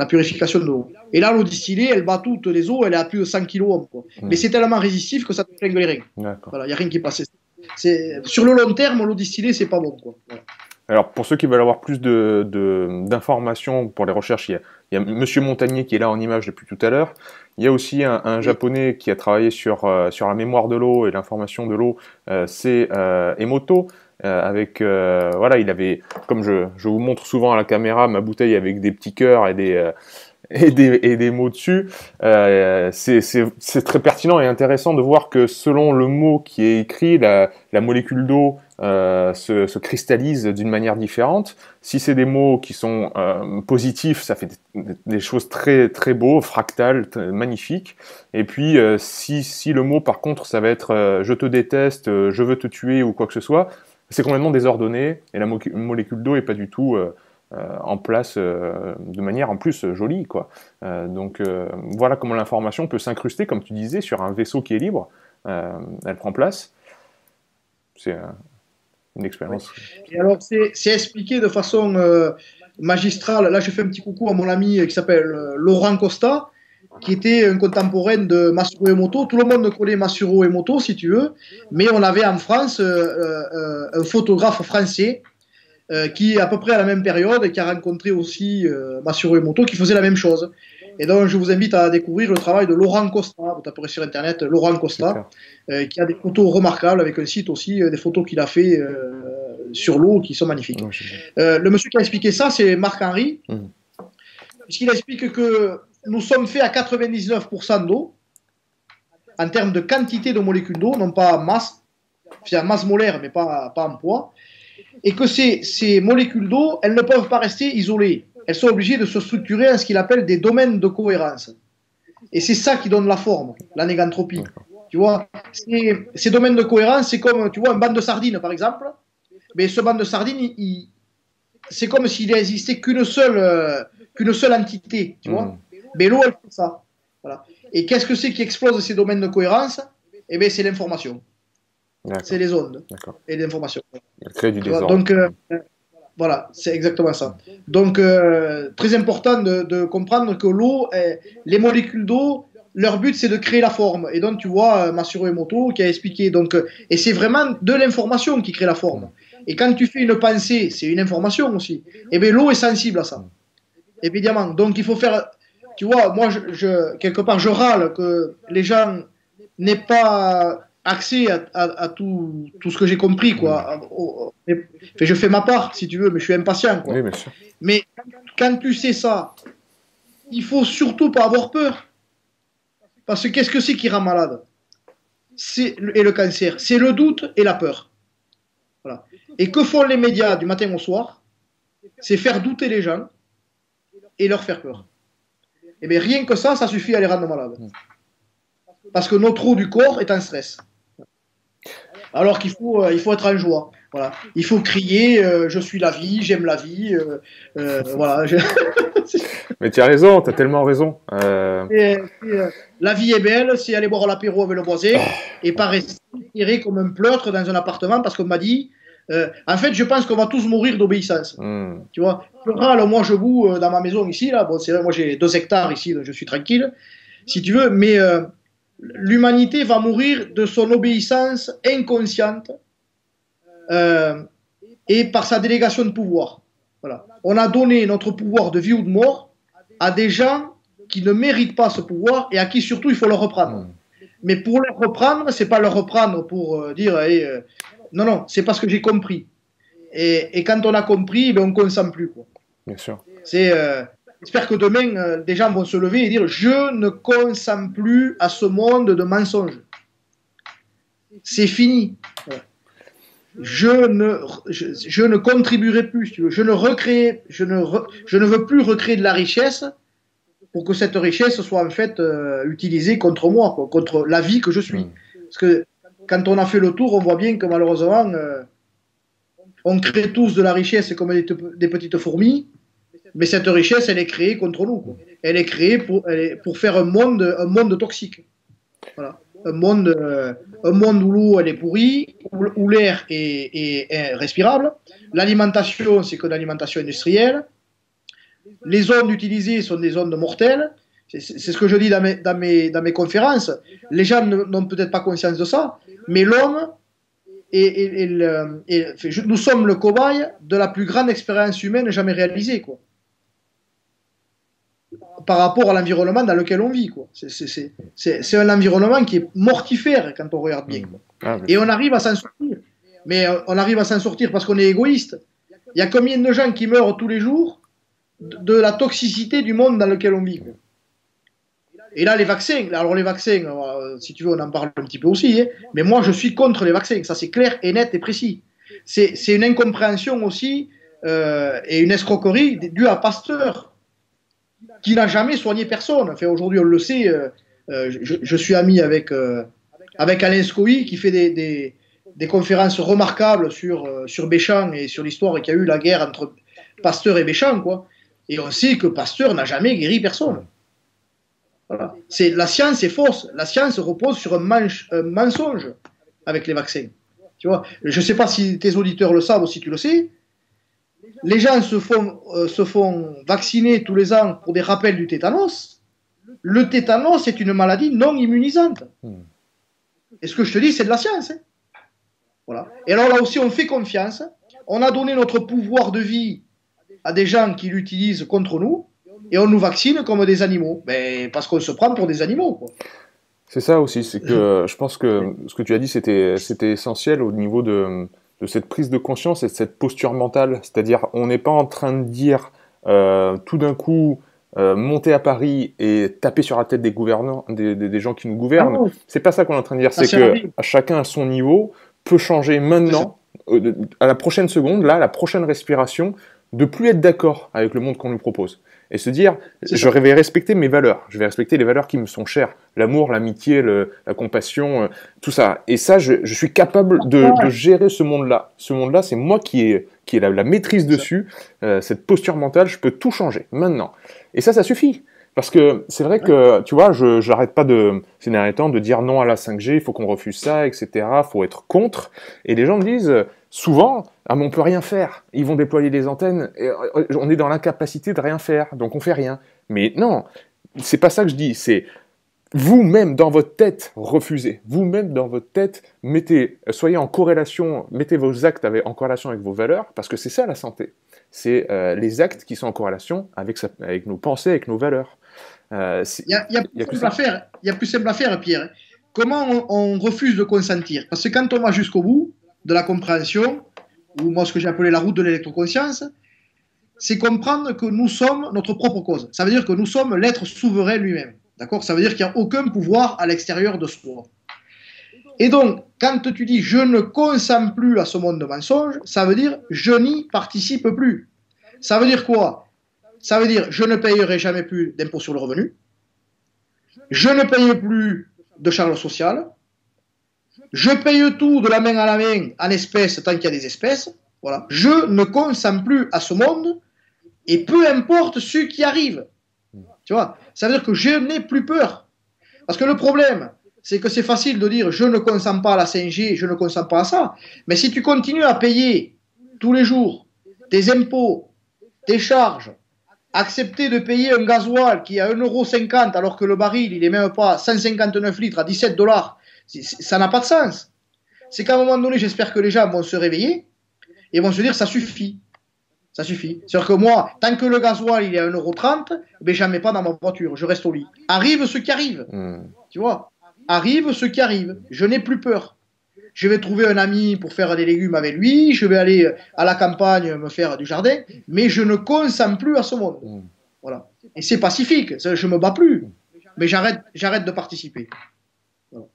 purification de l'eau. Et là, l'eau distillée, elle bat toutes les eaux, elle est à plus de 100 kOhm. Mais c'est tellement résistif que ça te flingue les reins. Voilà, il n'y a rien qui passe. Sur le long terme, l'eau distillée, c'est pas bon, quoi. Voilà. Alors, pour ceux qui veulent avoir plus d'informations pour les recherches, il y a Monsieur Montagnier qui est là en image depuis tout à l'heure. Il y a aussi un Japonais qui a travaillé sur la mémoire de l'eau et l'information de l'eau, c'est Emoto. Voilà, il avait, comme je vous montre souvent à la caméra, ma bouteille avec des petits cœurs et des mots dessus. C'est très pertinent et intéressant de voir que selon le mot qui est écrit, la molécule d'eau se cristallise d'une manière différente. Si c'est des mots qui sont positifs, ça fait des choses très très beaux, fractales, magnifiques. Et puis si le mot par contre ça va être je te déteste, je veux te tuer ou quoi que ce soit, c'est complètement désordonné et la molécule d'eau n'est pas du tout en place de manière en plus jolie, quoi. Donc voilà comment l'information peut s'incruster, comme tu disais, sur un vaisseau qui est libre. Elle prend place. C'est une expérience. Et alors, c'est expliqué de façon magistrale. Là, je fais un petit coucou à mon ami qui s'appelle Laurent Costa, qui était un contemporain de Masaru Emoto. Tout le monde connaît Masaru Emoto, si tu veux, mais on avait en France un photographe français qui, à peu près à la même période, qui a rencontré aussi Masaru Emoto, qui faisait la même chose. Et donc, je vous invite à découvrir le travail de Laurent Costa. Vous taperez sur Internet Laurent Costa, qui a des photos remarquables avec un site aussi, des photos qu'il a fait sur l'eau qui sont magnifiques. Ouais, le monsieur qui a expliqué ça, c'est Marc Henry, puisqu'il explique que nous sommes faits à 99% d'eau, en termes de quantité de molécules d'eau, non pas masse, c'est-à-dire masse molaire, mais pas en poids, et que ces molécules d'eau, elles ne peuvent pas rester isolées. Elles sont obligées de se structurer en ce qu'il appelle des domaines de cohérence. Et c'est ça qui donne la forme, la négantropie. Tu vois, ces domaines de cohérence, c'est comme, tu vois, un banc de sardines, par exemple. Mais ce banc de sardines, c'est comme s'il n'existait qu'une seule entité, tu vois. Mais l'eau, elle fait ça. Voilà. Et qu'est-ce que c'est qui explose ces domaines de cohérence? Eh bien, c'est l'information. C'est les ondes et l'information. Elle crée du désordre. Donc, Voilà, c'est exactement ça. Donc, très important de comprendre que l'eau, les molécules d'eau, leur but, c'est de créer la forme. Et donc, tu vois, Masaru Emoto qui a expliqué. Donc, et c'est vraiment de l'information qui crée la forme. Et quand tu fais une pensée, c'est une information aussi. Et bien, l'eau est sensible à ça. Évidemment. Donc, il faut faire... Tu vois, moi, quelque part, je râle que les gens n'aient pas accès à tout ce que j'ai compris, quoi. Je fais ma part, si tu veux, mais je suis impatient, quoi. Oui, bien sûr. Mais quand tu sais ça, il faut surtout pas avoir peur. Parce que qu'est-ce que c'est qui rend malade? Et le cancer, c'est le doute et la peur. Voilà. Et que font les médias du matin au soir? C'est faire douter les gens et leur faire peur. Et bien rien que ça, ça suffit à les rendre malades. Parce que notre eau du corps est en stress. Alors qu'il faut, il faut être en joie. Voilà. Il faut crier « je suis la vie, j'aime la vie ». Voilà. Mais tu as raison, tu as tellement raison. La vie est belle, c'est aller boire l'apéro avec le voisin et pas rester tiré comme un pleutre dans un appartement parce qu'on m'a dit en fait, je pense qu'on va tous mourir d'obéissance. Tu vois, moi je boue dans ma maison ici, là. Bon, c'est vrai, moi j'ai 2 hectares ici, donc je suis tranquille, si tu veux, mais l'humanité va mourir de son obéissance inconsciente et par sa délégation de pouvoir. Voilà. On a donné notre pouvoir de vie ou de mort à des gens qui ne méritent pas ce pouvoir et à qui surtout il faut le reprendre. Mais pour le reprendre, c'est pas le reprendre pour dire hey, non, non, c'est parce que j'ai compris. Et quand on a compris, ben, on ne consent plus, quoi. Bien sûr. J'espère que demain, des gens vont se lever et dire « Je ne consens plus à ce monde de mensonges. » C'est fini. Voilà. Je ne contribuerai plus, si tu veux. Je ne veux plus recréer de la richesse pour que cette richesse soit en fait utilisée contre moi, quoi, contre la vie que je suis. Parce que quand on a fait le tour, on voit bien que malheureusement, on crée tous de la richesse comme des petites fourmis, mais cette richesse, elle est créée contre nous, quoi. Elle est créée pour faire un monde toxique. Voilà. Un monde où l'eau, elle est pourrie, où l'air est respirable. L'alimentation, c'est que l'alimentation industrielle. Les zones utilisées sont des zones mortelles. C'est ce que je dis dans mes conférences. Les gens n'ont peut-être pas conscience de ça, mais l'homme, nous sommes le cobaye de la plus grande expérience humaine jamais réalisée, quoi. Par rapport à l'environnement dans lequel on vit, quoi. C'est un environnement qui est mortifère quand on regarde bien, quoi. Ah, oui. Et on arrive à s'en sortir. Mais on arrive à s'en sortir parce qu'on est égoïste. Il y a combien de gens qui meurent tous les jours de la toxicité du monde dans lequel on vit, quoi. Et là, les vaccins, si tu veux, on en parle un petit peu aussi, hein, mais moi, je suis contre les vaccins, ça c'est clair et net et précis. C'est une incompréhension aussi et une escroquerie due à Pasteur, qui n'a jamais soigné personne. Enfin, aujourd'hui, on le sait, je suis ami avec Alain Scoï, qui fait des conférences remarquables sur Béchamp et sur l'histoire qu'il y a eu la guerre entre Pasteur et Béchamp, quoi. Et on sait que Pasteur n'a jamais guéri personne. Voilà. La science est fausse. La science repose sur un mensonge avec les vaccins. Tu vois, je ne sais pas si tes auditeurs le savent ou si tu le sais. Les gens se font vacciner tous les ans pour des rappels du tétanos. Le tétanos est une maladie non immunisante. Et ce que je te dis, c'est de la science, hein. Voilà. Et alors là aussi, on fait confiance. On a donné notre pouvoir de vie à des gens qui l'utilisent contre nous. Et on nous vaccine comme des animaux, mais parce qu'on se prend pour des animaux, quoi. C'est ça aussi, c'est que je pense que ce que tu as dit, c'était essentiel au niveau de cette prise de conscience et de cette posture mentale. C'est-à-dire, on n'est pas en train de dire tout d'un coup, monter à Paris et taper sur la tête des gouvernants, des gens qui nous gouvernent. C'est pas ça qu'on est en train de dire, c'est que chacun à son niveau peut changer maintenant, à la prochaine seconde, là, à la prochaine respiration, de plus être d'accord avec le monde qu'on nous propose. Et se dire, je vais respecter mes valeurs, je vais respecter les valeurs qui me sont chères, l'amour, l'amitié, la compassion, tout ça. Et ça, je suis capable de gérer ce monde-là. Ce monde-là, c'est moi qui ai la maîtrise dessus, cette posture mentale, je peux tout changer, maintenant. Et ça, ça suffit. Parce que c'est vrai que, tu vois, je n'arrête pas ces derniers temps de dire non à la 5G, il faut qu'on refuse ça, etc., il faut être contre. Et les gens me disent... souvent, ah, mais on ne peut rien faire. Ils vont déployer des antennes, et on est dans l'incapacité de rien faire, donc on ne fait rien. Mais non, c'est pas ça que je dis, c'est vous-même dans votre tête refusez, vous-même dans votre tête mettez, soyez en corrélation, mettez vos actes avec, en corrélation avec vos valeurs, parce que c'est ça la santé. C'est les actes qui sont en corrélation avec, avec nos pensées, avec nos valeurs. Il y a plus simple à faire, Pierre. Comment on refuse de consentir? Parce que quand on va jusqu'au bout de la compréhension, ou moi ce que j'ai appelé la route de l'électroconscience, c'est comprendre que nous sommes notre propre cause. Ça veut dire que nous sommes l'être souverain lui-même. D'accord? Ça veut dire qu'il n'y a aucun pouvoir à l'extérieur de soi. Et donc, quand tu dis « je ne consens plus à ce monde de mensonges », ça veut dire « je n'y participe plus ». Ça veut dire quoi? Ça veut dire « je ne payerai jamais plus d'impôt sur le revenu »,« je ne paye plus de charges sociales »,« je paye tout de la main à la main en espèces tant qu'il y a des espèces ». Voilà. Je ne consens plus à ce monde et peu importe ce qui arrive. Tu vois, ça veut dire que je n'ai plus peur. Parce que le problème, c'est que c'est facile de dire je ne consens pas à la 5G, je ne consens pas à ça. Mais si tu continues à payer tous les jours tes impôts, tes charges, accepter de payer un gasoil qui est à 1,50 € alors que le baril, il n'est même pas 159 litres à 17 $, ça n'a pas de sens. C'est qu'à un moment donné, j'espère que les gens vont se réveiller. Et vont se dire, ça suffit. Ça suffit. C'est-à-dire que moi, tant que le gasoil il est à 1,30 €, ben, je n'en mets pas dans ma voiture, je reste au lit. Arrive ce qui arrive. Tu vois, arrive ce qui arrive. Je n'ai plus peur. Je vais trouver un ami pour faire des légumes avec lui, je vais aller à la campagne me faire du jardin, mais je ne consens plus à ce monde. Voilà. Et c'est pacifique, je ne me bats plus. Mais j'arrête de participer. Voilà.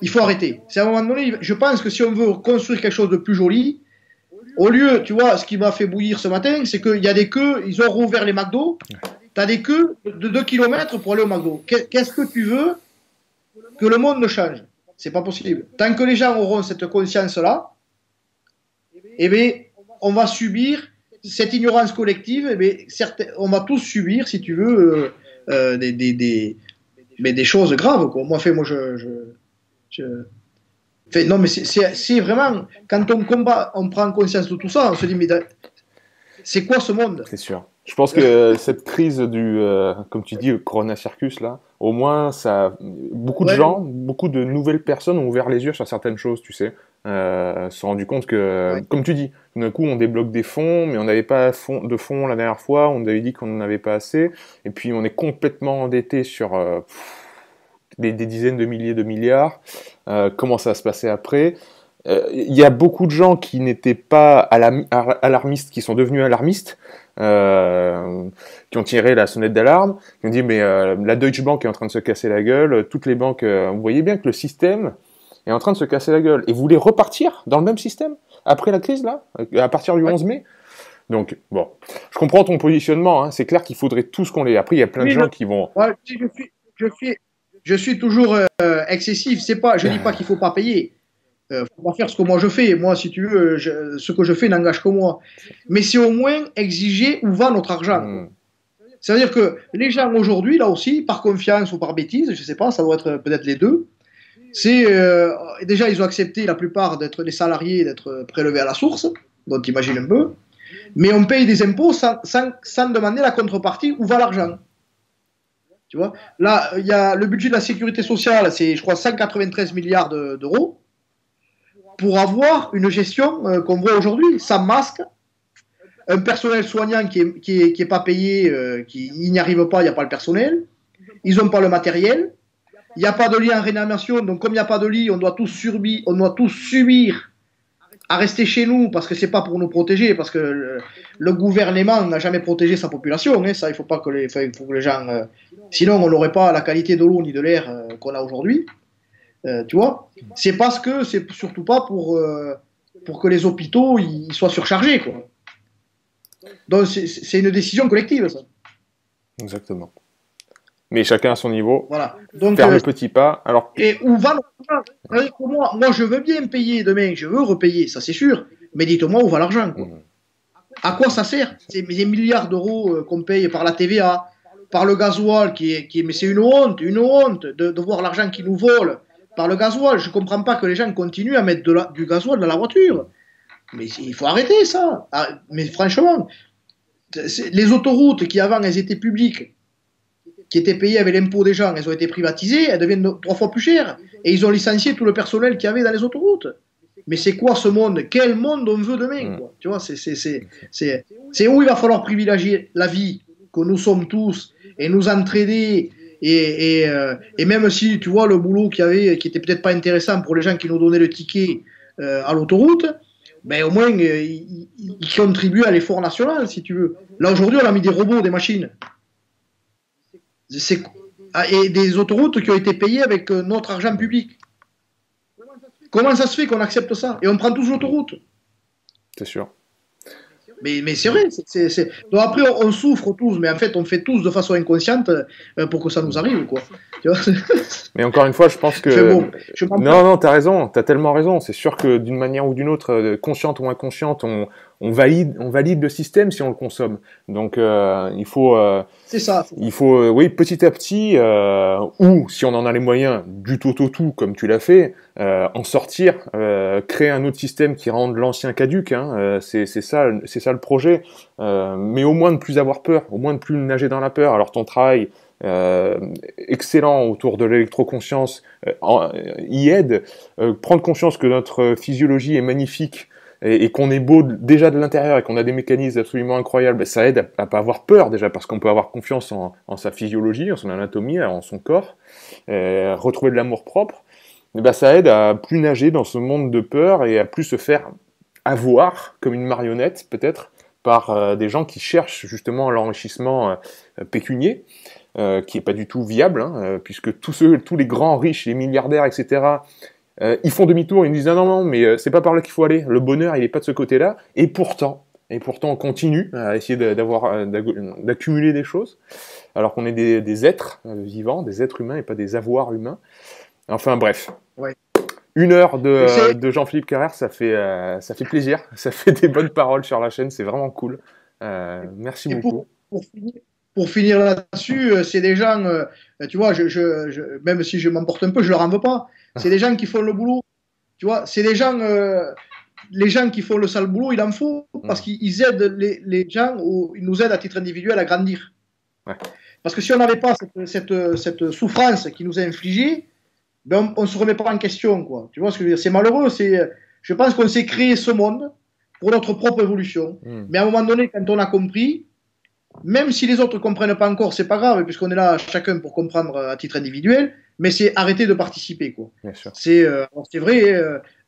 Il faut arrêter. C'est à un moment donné, je pense que si on veut construire quelque chose de plus joli, au lieu, tu vois, ce qui m'a fait bouillir ce matin, c'est qu'il y a des queues, ils ont rouvert les McDo, tu as des queues de 2 km pour aller au McDo. Qu'est-ce que tu veux que le monde ne change? C'est pas possible. Tant que les gens auront cette conscience-là, eh bien, on va subir cette ignorance collective, eh bien, on va tous subir, si tu veux, des choses graves, quoi. Non, mais c'est vraiment, quand on combat, on prend conscience de tout ça, on se dit, mais c'est quoi ce monde? C'est sûr. Je pense que cette crise du, comme tu dis, Corona Circus, là, au moins, ça, beaucoup de gens, beaucoup de nouvelles personnes ont ouvert les yeux sur certaines choses, tu sais. Se sont rendus compte que, comme tu dis, d'un coup on débloque des fonds, mais on n'avait pas de fonds la dernière fois, on avait dit qu'on n'en avait pas assez, et puis on est complètement endetté sur... des dizaines de milliers de milliards, comment ça va se passer après. Il y a beaucoup de gens qui n'étaient pas alarmistes, qui sont devenus alarmistes, qui ont tiré la sonnette d'alarme, qui ont dit « mais la Deutsche Bank est en train de se casser la gueule, toutes les banques, vous voyez bien que le système est en train de se casser la gueule, et vous voulez repartir dans le même système après la crise, là, à partir du 11 mai ?» Donc, bon, je comprends ton positionnement, hein. C'est clair qu'il faudrait tout ce qu'on l'ait. Après, il y a plein de gens qui vont… Ouais, je suis toujours excessif, c'est pas, je ne dis pas qu'il ne faut pas payer, il faut pas faire ce que moi je fais, moi si tu veux, ce que je fais n'engage que moi, mais c'est au moins exiger où va notre argent. C'est-à-dire que les gens aujourd'hui, là aussi, par confiance ou par bêtise, je ne sais pas, ça doit être peut-être les deux, c'est déjà ils ont accepté la plupart d'être des salariés, d'être prélevés à la source, donc t'imagines un peu, mais on paye des impôts sans demander la contrepartie où va l'argent. Tu vois, là, il y a le budget de la sécurité sociale, c'est, je crois, 193 milliards d'euros pour avoir une gestion qu'on voit aujourd'hui, sans masque, un personnel soignant qui est pas payé, il n'y arrive pas, il n'y a pas le personnel, ils n'ont pas le matériel, il n'y a pas de lit en réanimation, donc comme il n'y a pas de lit, on doit tous subir à rester chez nous, parce que c'est pas pour nous protéger, parce que le gouvernement n'a jamais protégé sa population, hein, ça il faut pas que les gens... sinon on n'aurait pas la qualité de l'eau ni de l'air qu'on a aujourd'hui, tu vois. C'est parce que c'est surtout pas pour que les hôpitaux ils soient surchargés, quoi. Donc c'est une décision collective, ça. Exactement. Mais chacun à son niveau, voilà. Donc, faire le petit pas. Alors... Et où va l'argent? Moi, je veux bien payer demain, je veux repayer, ça c'est sûr, mais dites-moi où va l'argent, quoi. À quoi ça sert? C'est des milliards d'euros qu'on paye par la TVA, par le gasoil, mais c'est une honte de voir l'argent qui nous vole par le gasoil. Je ne comprends pas que les gens continuent à mettre du gasoil dans la voiture. Mais il faut arrêter ça. Mais franchement, les autoroutes qui avant, elles étaient publiques, qui étaient payées avec l'impôt des gens, elles ont été privatisées, elles deviennent 3 fois plus chères. Et ils ont licencié tout le personnel qu'il y avait dans les autoroutes. Mais c'est quoi ce monde? Quel monde on veut demain, quoi? Tu vois, c'est où il va falloir privilégier la vie que nous sommes tous et nous entraider. Et même si, tu vois, le boulot qu'il y avait, qui était peut-être pas intéressant pour les gens qui nous donnaient le ticket à l'autoroute, ben, au moins, ils contribuent à l'effort national, si tu veux. Là, aujourd'hui, on a mis des robots, des machines. Et des autoroutes qui ont été payées avec notre argent public. Comment ça se fait qu'on accepte ça? Et on prend tous l'autoroute. C'est sûr. Mais c'est vrai. Donc après, on souffre tous, mais en fait, on fait tous de façon inconsciente pour que ça nous arrive, quoi. Tu vois, mais encore une fois, je pense que... Non, t'as raison, t'as tellement raison. C'est sûr que d'une manière ou d'une autre, consciente ou inconsciente, on valide le système si on le consomme. Donc, il faut... c'est ça. Il faut, oui, petit à petit, ou si on en a les moyens, du tout, comme tu l'as fait, en sortir, créer un autre système qui rende l'ancien caduque. Hein, c'est ça le projet. Mais au moins de plus avoir peur, au moins de plus nager dans la peur. Alors ton travail excellent autour de l'électroconscience y aide. Prendre conscience que notre physiologie est magnifique et qu'on est beau déjà de l'intérieur et qu'on a des mécanismes absolument incroyables, ben ça aide à pas avoir peur déjà, parce qu'on peut avoir confiance en sa physiologie, en son anatomie, en son corps, retrouver de l'amour propre. Ben ça aide à plus nager dans ce monde de peur et à plus se faire avoir comme une marionnette peut-être par des gens qui cherchent justement l'enrichissement pécunier, qui n'est pas du tout viable, hein, puisque tous les grands riches, les milliardaires, etc., ils font demi-tour, ils nous disent ah, non, mais c'est pas par là qu'il faut aller, le bonheur il est pas de ce côté-là, et pourtant on continue à essayer d'accumuler des choses, alors qu'on est des êtres vivants, des êtres humains et pas des avoirs humains. Enfin bref, ouais. Une heure de Jean-Philippe Carrère, ça fait plaisir, ça fait des bonnes paroles sur la chaîne, c'est vraiment cool, merci beaucoup. Pour finir là-dessus, c'est des gens, tu vois, même si je m'emporte un peu, je leur en veux pas. C'est des gens qui font le boulot, tu vois. C'est des gens, les gens qui font le sale boulot, il en faut, parce qu'ils aident les gens, ils nous aident à titre individuel à grandir. Ouais. Parce que si on n'avait pas cette souffrance qui nous est infligée, ben on ne se remet pas en question, quoi. Tu vois ce que je veux dire? C'est malheureux, je pense qu'on s'est créé ce monde pour notre propre évolution. Mais à un moment donné, quand on a compris, même si les autres ne comprennent pas encore, c'est pas grave, puisqu'on est là chacun pour comprendre à titre individuel, mais c'est arrêter de participer, quoi. C'est vrai,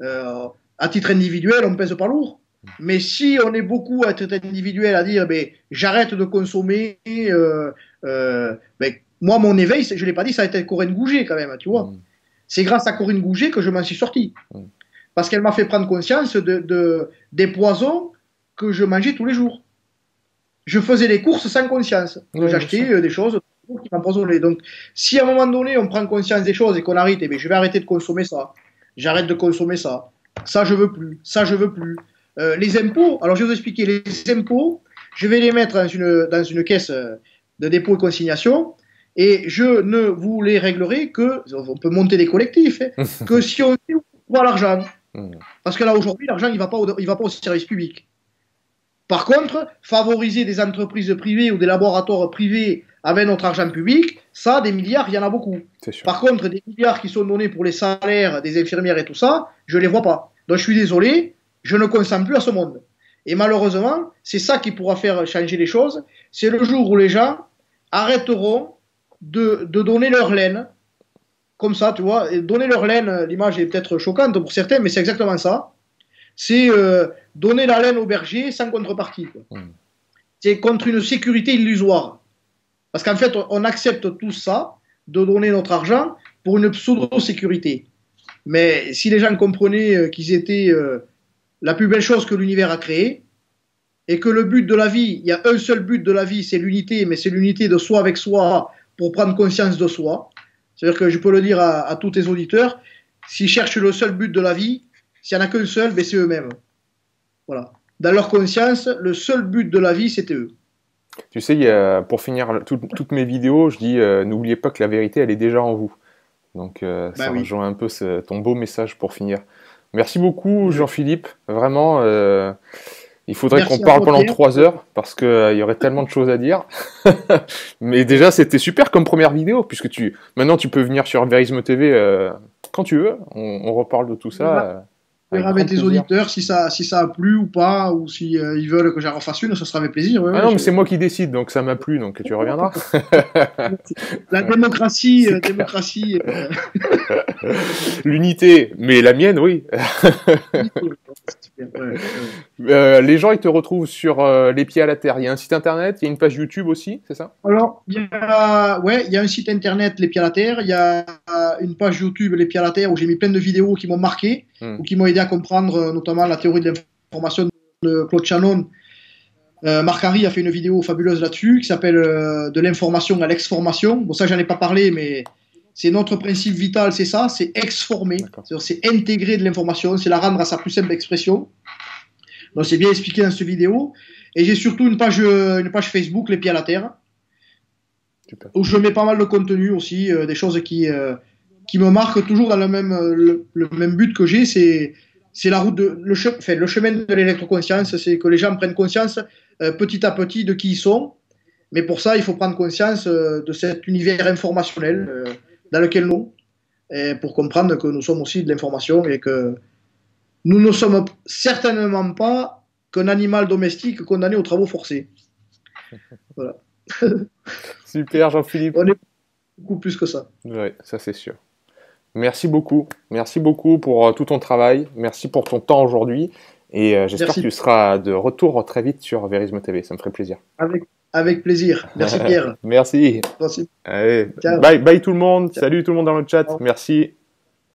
à titre individuel, on ne pèse pas lourd, mais si on est beaucoup à titre individuel à dire ben, j'arrête de consommer, ben, moi mon éveil, je ne l'ai pas dit, ça a été Corinne Gouget quand même, tu vois. C'est grâce à Corinne Gouget que je m'en suis sorti, parce qu'elle m'a fait prendre conscience des poisons que je mangeais tous les jours. Je faisais les courses sans conscience. Oui, j'achetais des choses qui m'empoisonnaient. Donc, si à un moment donné, on prend conscience des choses et qu'on arrête, eh bien, je vais arrêter de consommer ça, j'arrête de consommer ça, ça je veux plus, ça je veux plus. Les impôts, alors je vais vous expliquer, les impôts, je vais les mettre dans une caisse de dépôt et consignation et je ne vous les réglerai que, on peut monter des collectifs, hein, que si on sait où va l'argent. Parce que là, aujourd'hui, l'argent, il va pas au service public. Par contre, favoriser des entreprises privées ou des laboratoires privés avec notre argent public, ça, des milliards, il y en a beaucoup. Par contre, des milliards qui sont donnés pour les salaires des infirmières et tout ça, je ne les vois pas. Donc je suis désolé, je ne consens plus à ce monde. Et malheureusement, c'est ça qui pourra faire changer les choses, c'est le jour où les gens arrêteront de donner leur laine, comme ça, tu vois. Et donner leur laine, l'image est peut-être choquante pour certains, mais c'est exactement ça. C'est donner la laine au berger sans contrepartie. C'est contre une sécurité illusoire. Parce qu'en fait, on accepte tout ça, de donner notre argent pour une pseudo-sécurité. Mais si les gens comprenaient qu'ils étaient la plus belle chose que l'univers a créée, et que le but de la vie, il y a un seul but de la vie, c'est l'unité, mais c'est l'unité de soi avec soi pour prendre conscience de soi. C'est-à-dire que je peux le dire à tous tes auditeurs, s'ils cherchent le seul but de la vie, s'il n'y en a qu'un seul, ben c'est eux-mêmes. Voilà. Dans leur conscience, le seul but de la vie, c'était eux. Tu sais, pour finir toutes mes vidéos, je dis n'oubliez pas que la vérité, elle est déjà en vous. Donc, ça rejoint un peu ton beau message pour finir. Merci beaucoup Jean-Philippe, vraiment, il faudrait qu'on parle pendant 3 heures, parce qu'il y aurait tellement de choses à dire. Mais déjà, c'était super comme première vidéo, puisque maintenant tu peux venir sur Vérisme TV quand tu veux, on reparle de tout ça. Voilà. Avec les auditeurs, si ça a plu ou pas, ou s'ils ils veulent que j'en refasse une, ce sera avec plaisir. Ouais, non, mais c'est moi qui décide, donc ça m'a plu, donc tu reviendras. La démocratie, l'unité, mais la mienne, oui. Les gens, ils te retrouvent sur Les Pieds à la Terre. Il y a un site internet, il y a une page YouTube aussi, c'est ça? Alors, il y a un site internet, Les Pieds à la Terre, il y a une page YouTube, Les Pieds à la Terre, où j'ai mis plein de vidéos qui m'ont marqué, ou qui m'ont aidé à comprendre notamment la théorie de l'information de Claude Shannon. Marc Henry a fait une vidéo fabuleuse là-dessus qui s'appelle De l'information à l'exformation. Bon, ça, j'en ai pas parlé, mais c'est notre principe vital, c'est ça, c'est exformer, c'est intégrer de l'information, c'est la rendre à sa plus simple expression. Donc, c'est bien expliqué dans cette vidéo. Et j'ai surtout une page Facebook, Les Pieds à la Terre, où je mets pas mal de contenu aussi, des choses qui me marque toujours dans le même but que j'ai, c'est la route de le chemin de l'électroconscience, c'est que les gens prennent conscience petit à petit de qui ils sont, mais pour ça il faut prendre conscience de cet univers informationnel dans lequel nous, et pour comprendre que nous sommes aussi de l'information et que nous ne sommes certainement pas qu'un animal domestique condamné aux travaux forcés. Voilà. Super Jean-Philippe. On est beaucoup plus que ça. Oui, ça c'est sûr. Merci beaucoup pour tout ton travail, merci pour ton temps aujourd'hui et j'espère que tu seras de retour très vite sur Vérisme TV, ça me ferait plaisir. Avec plaisir, merci Pierre. Merci. Allez. Bye, bye tout le monde, ciao. Salut tout le monde dans le chat, merci.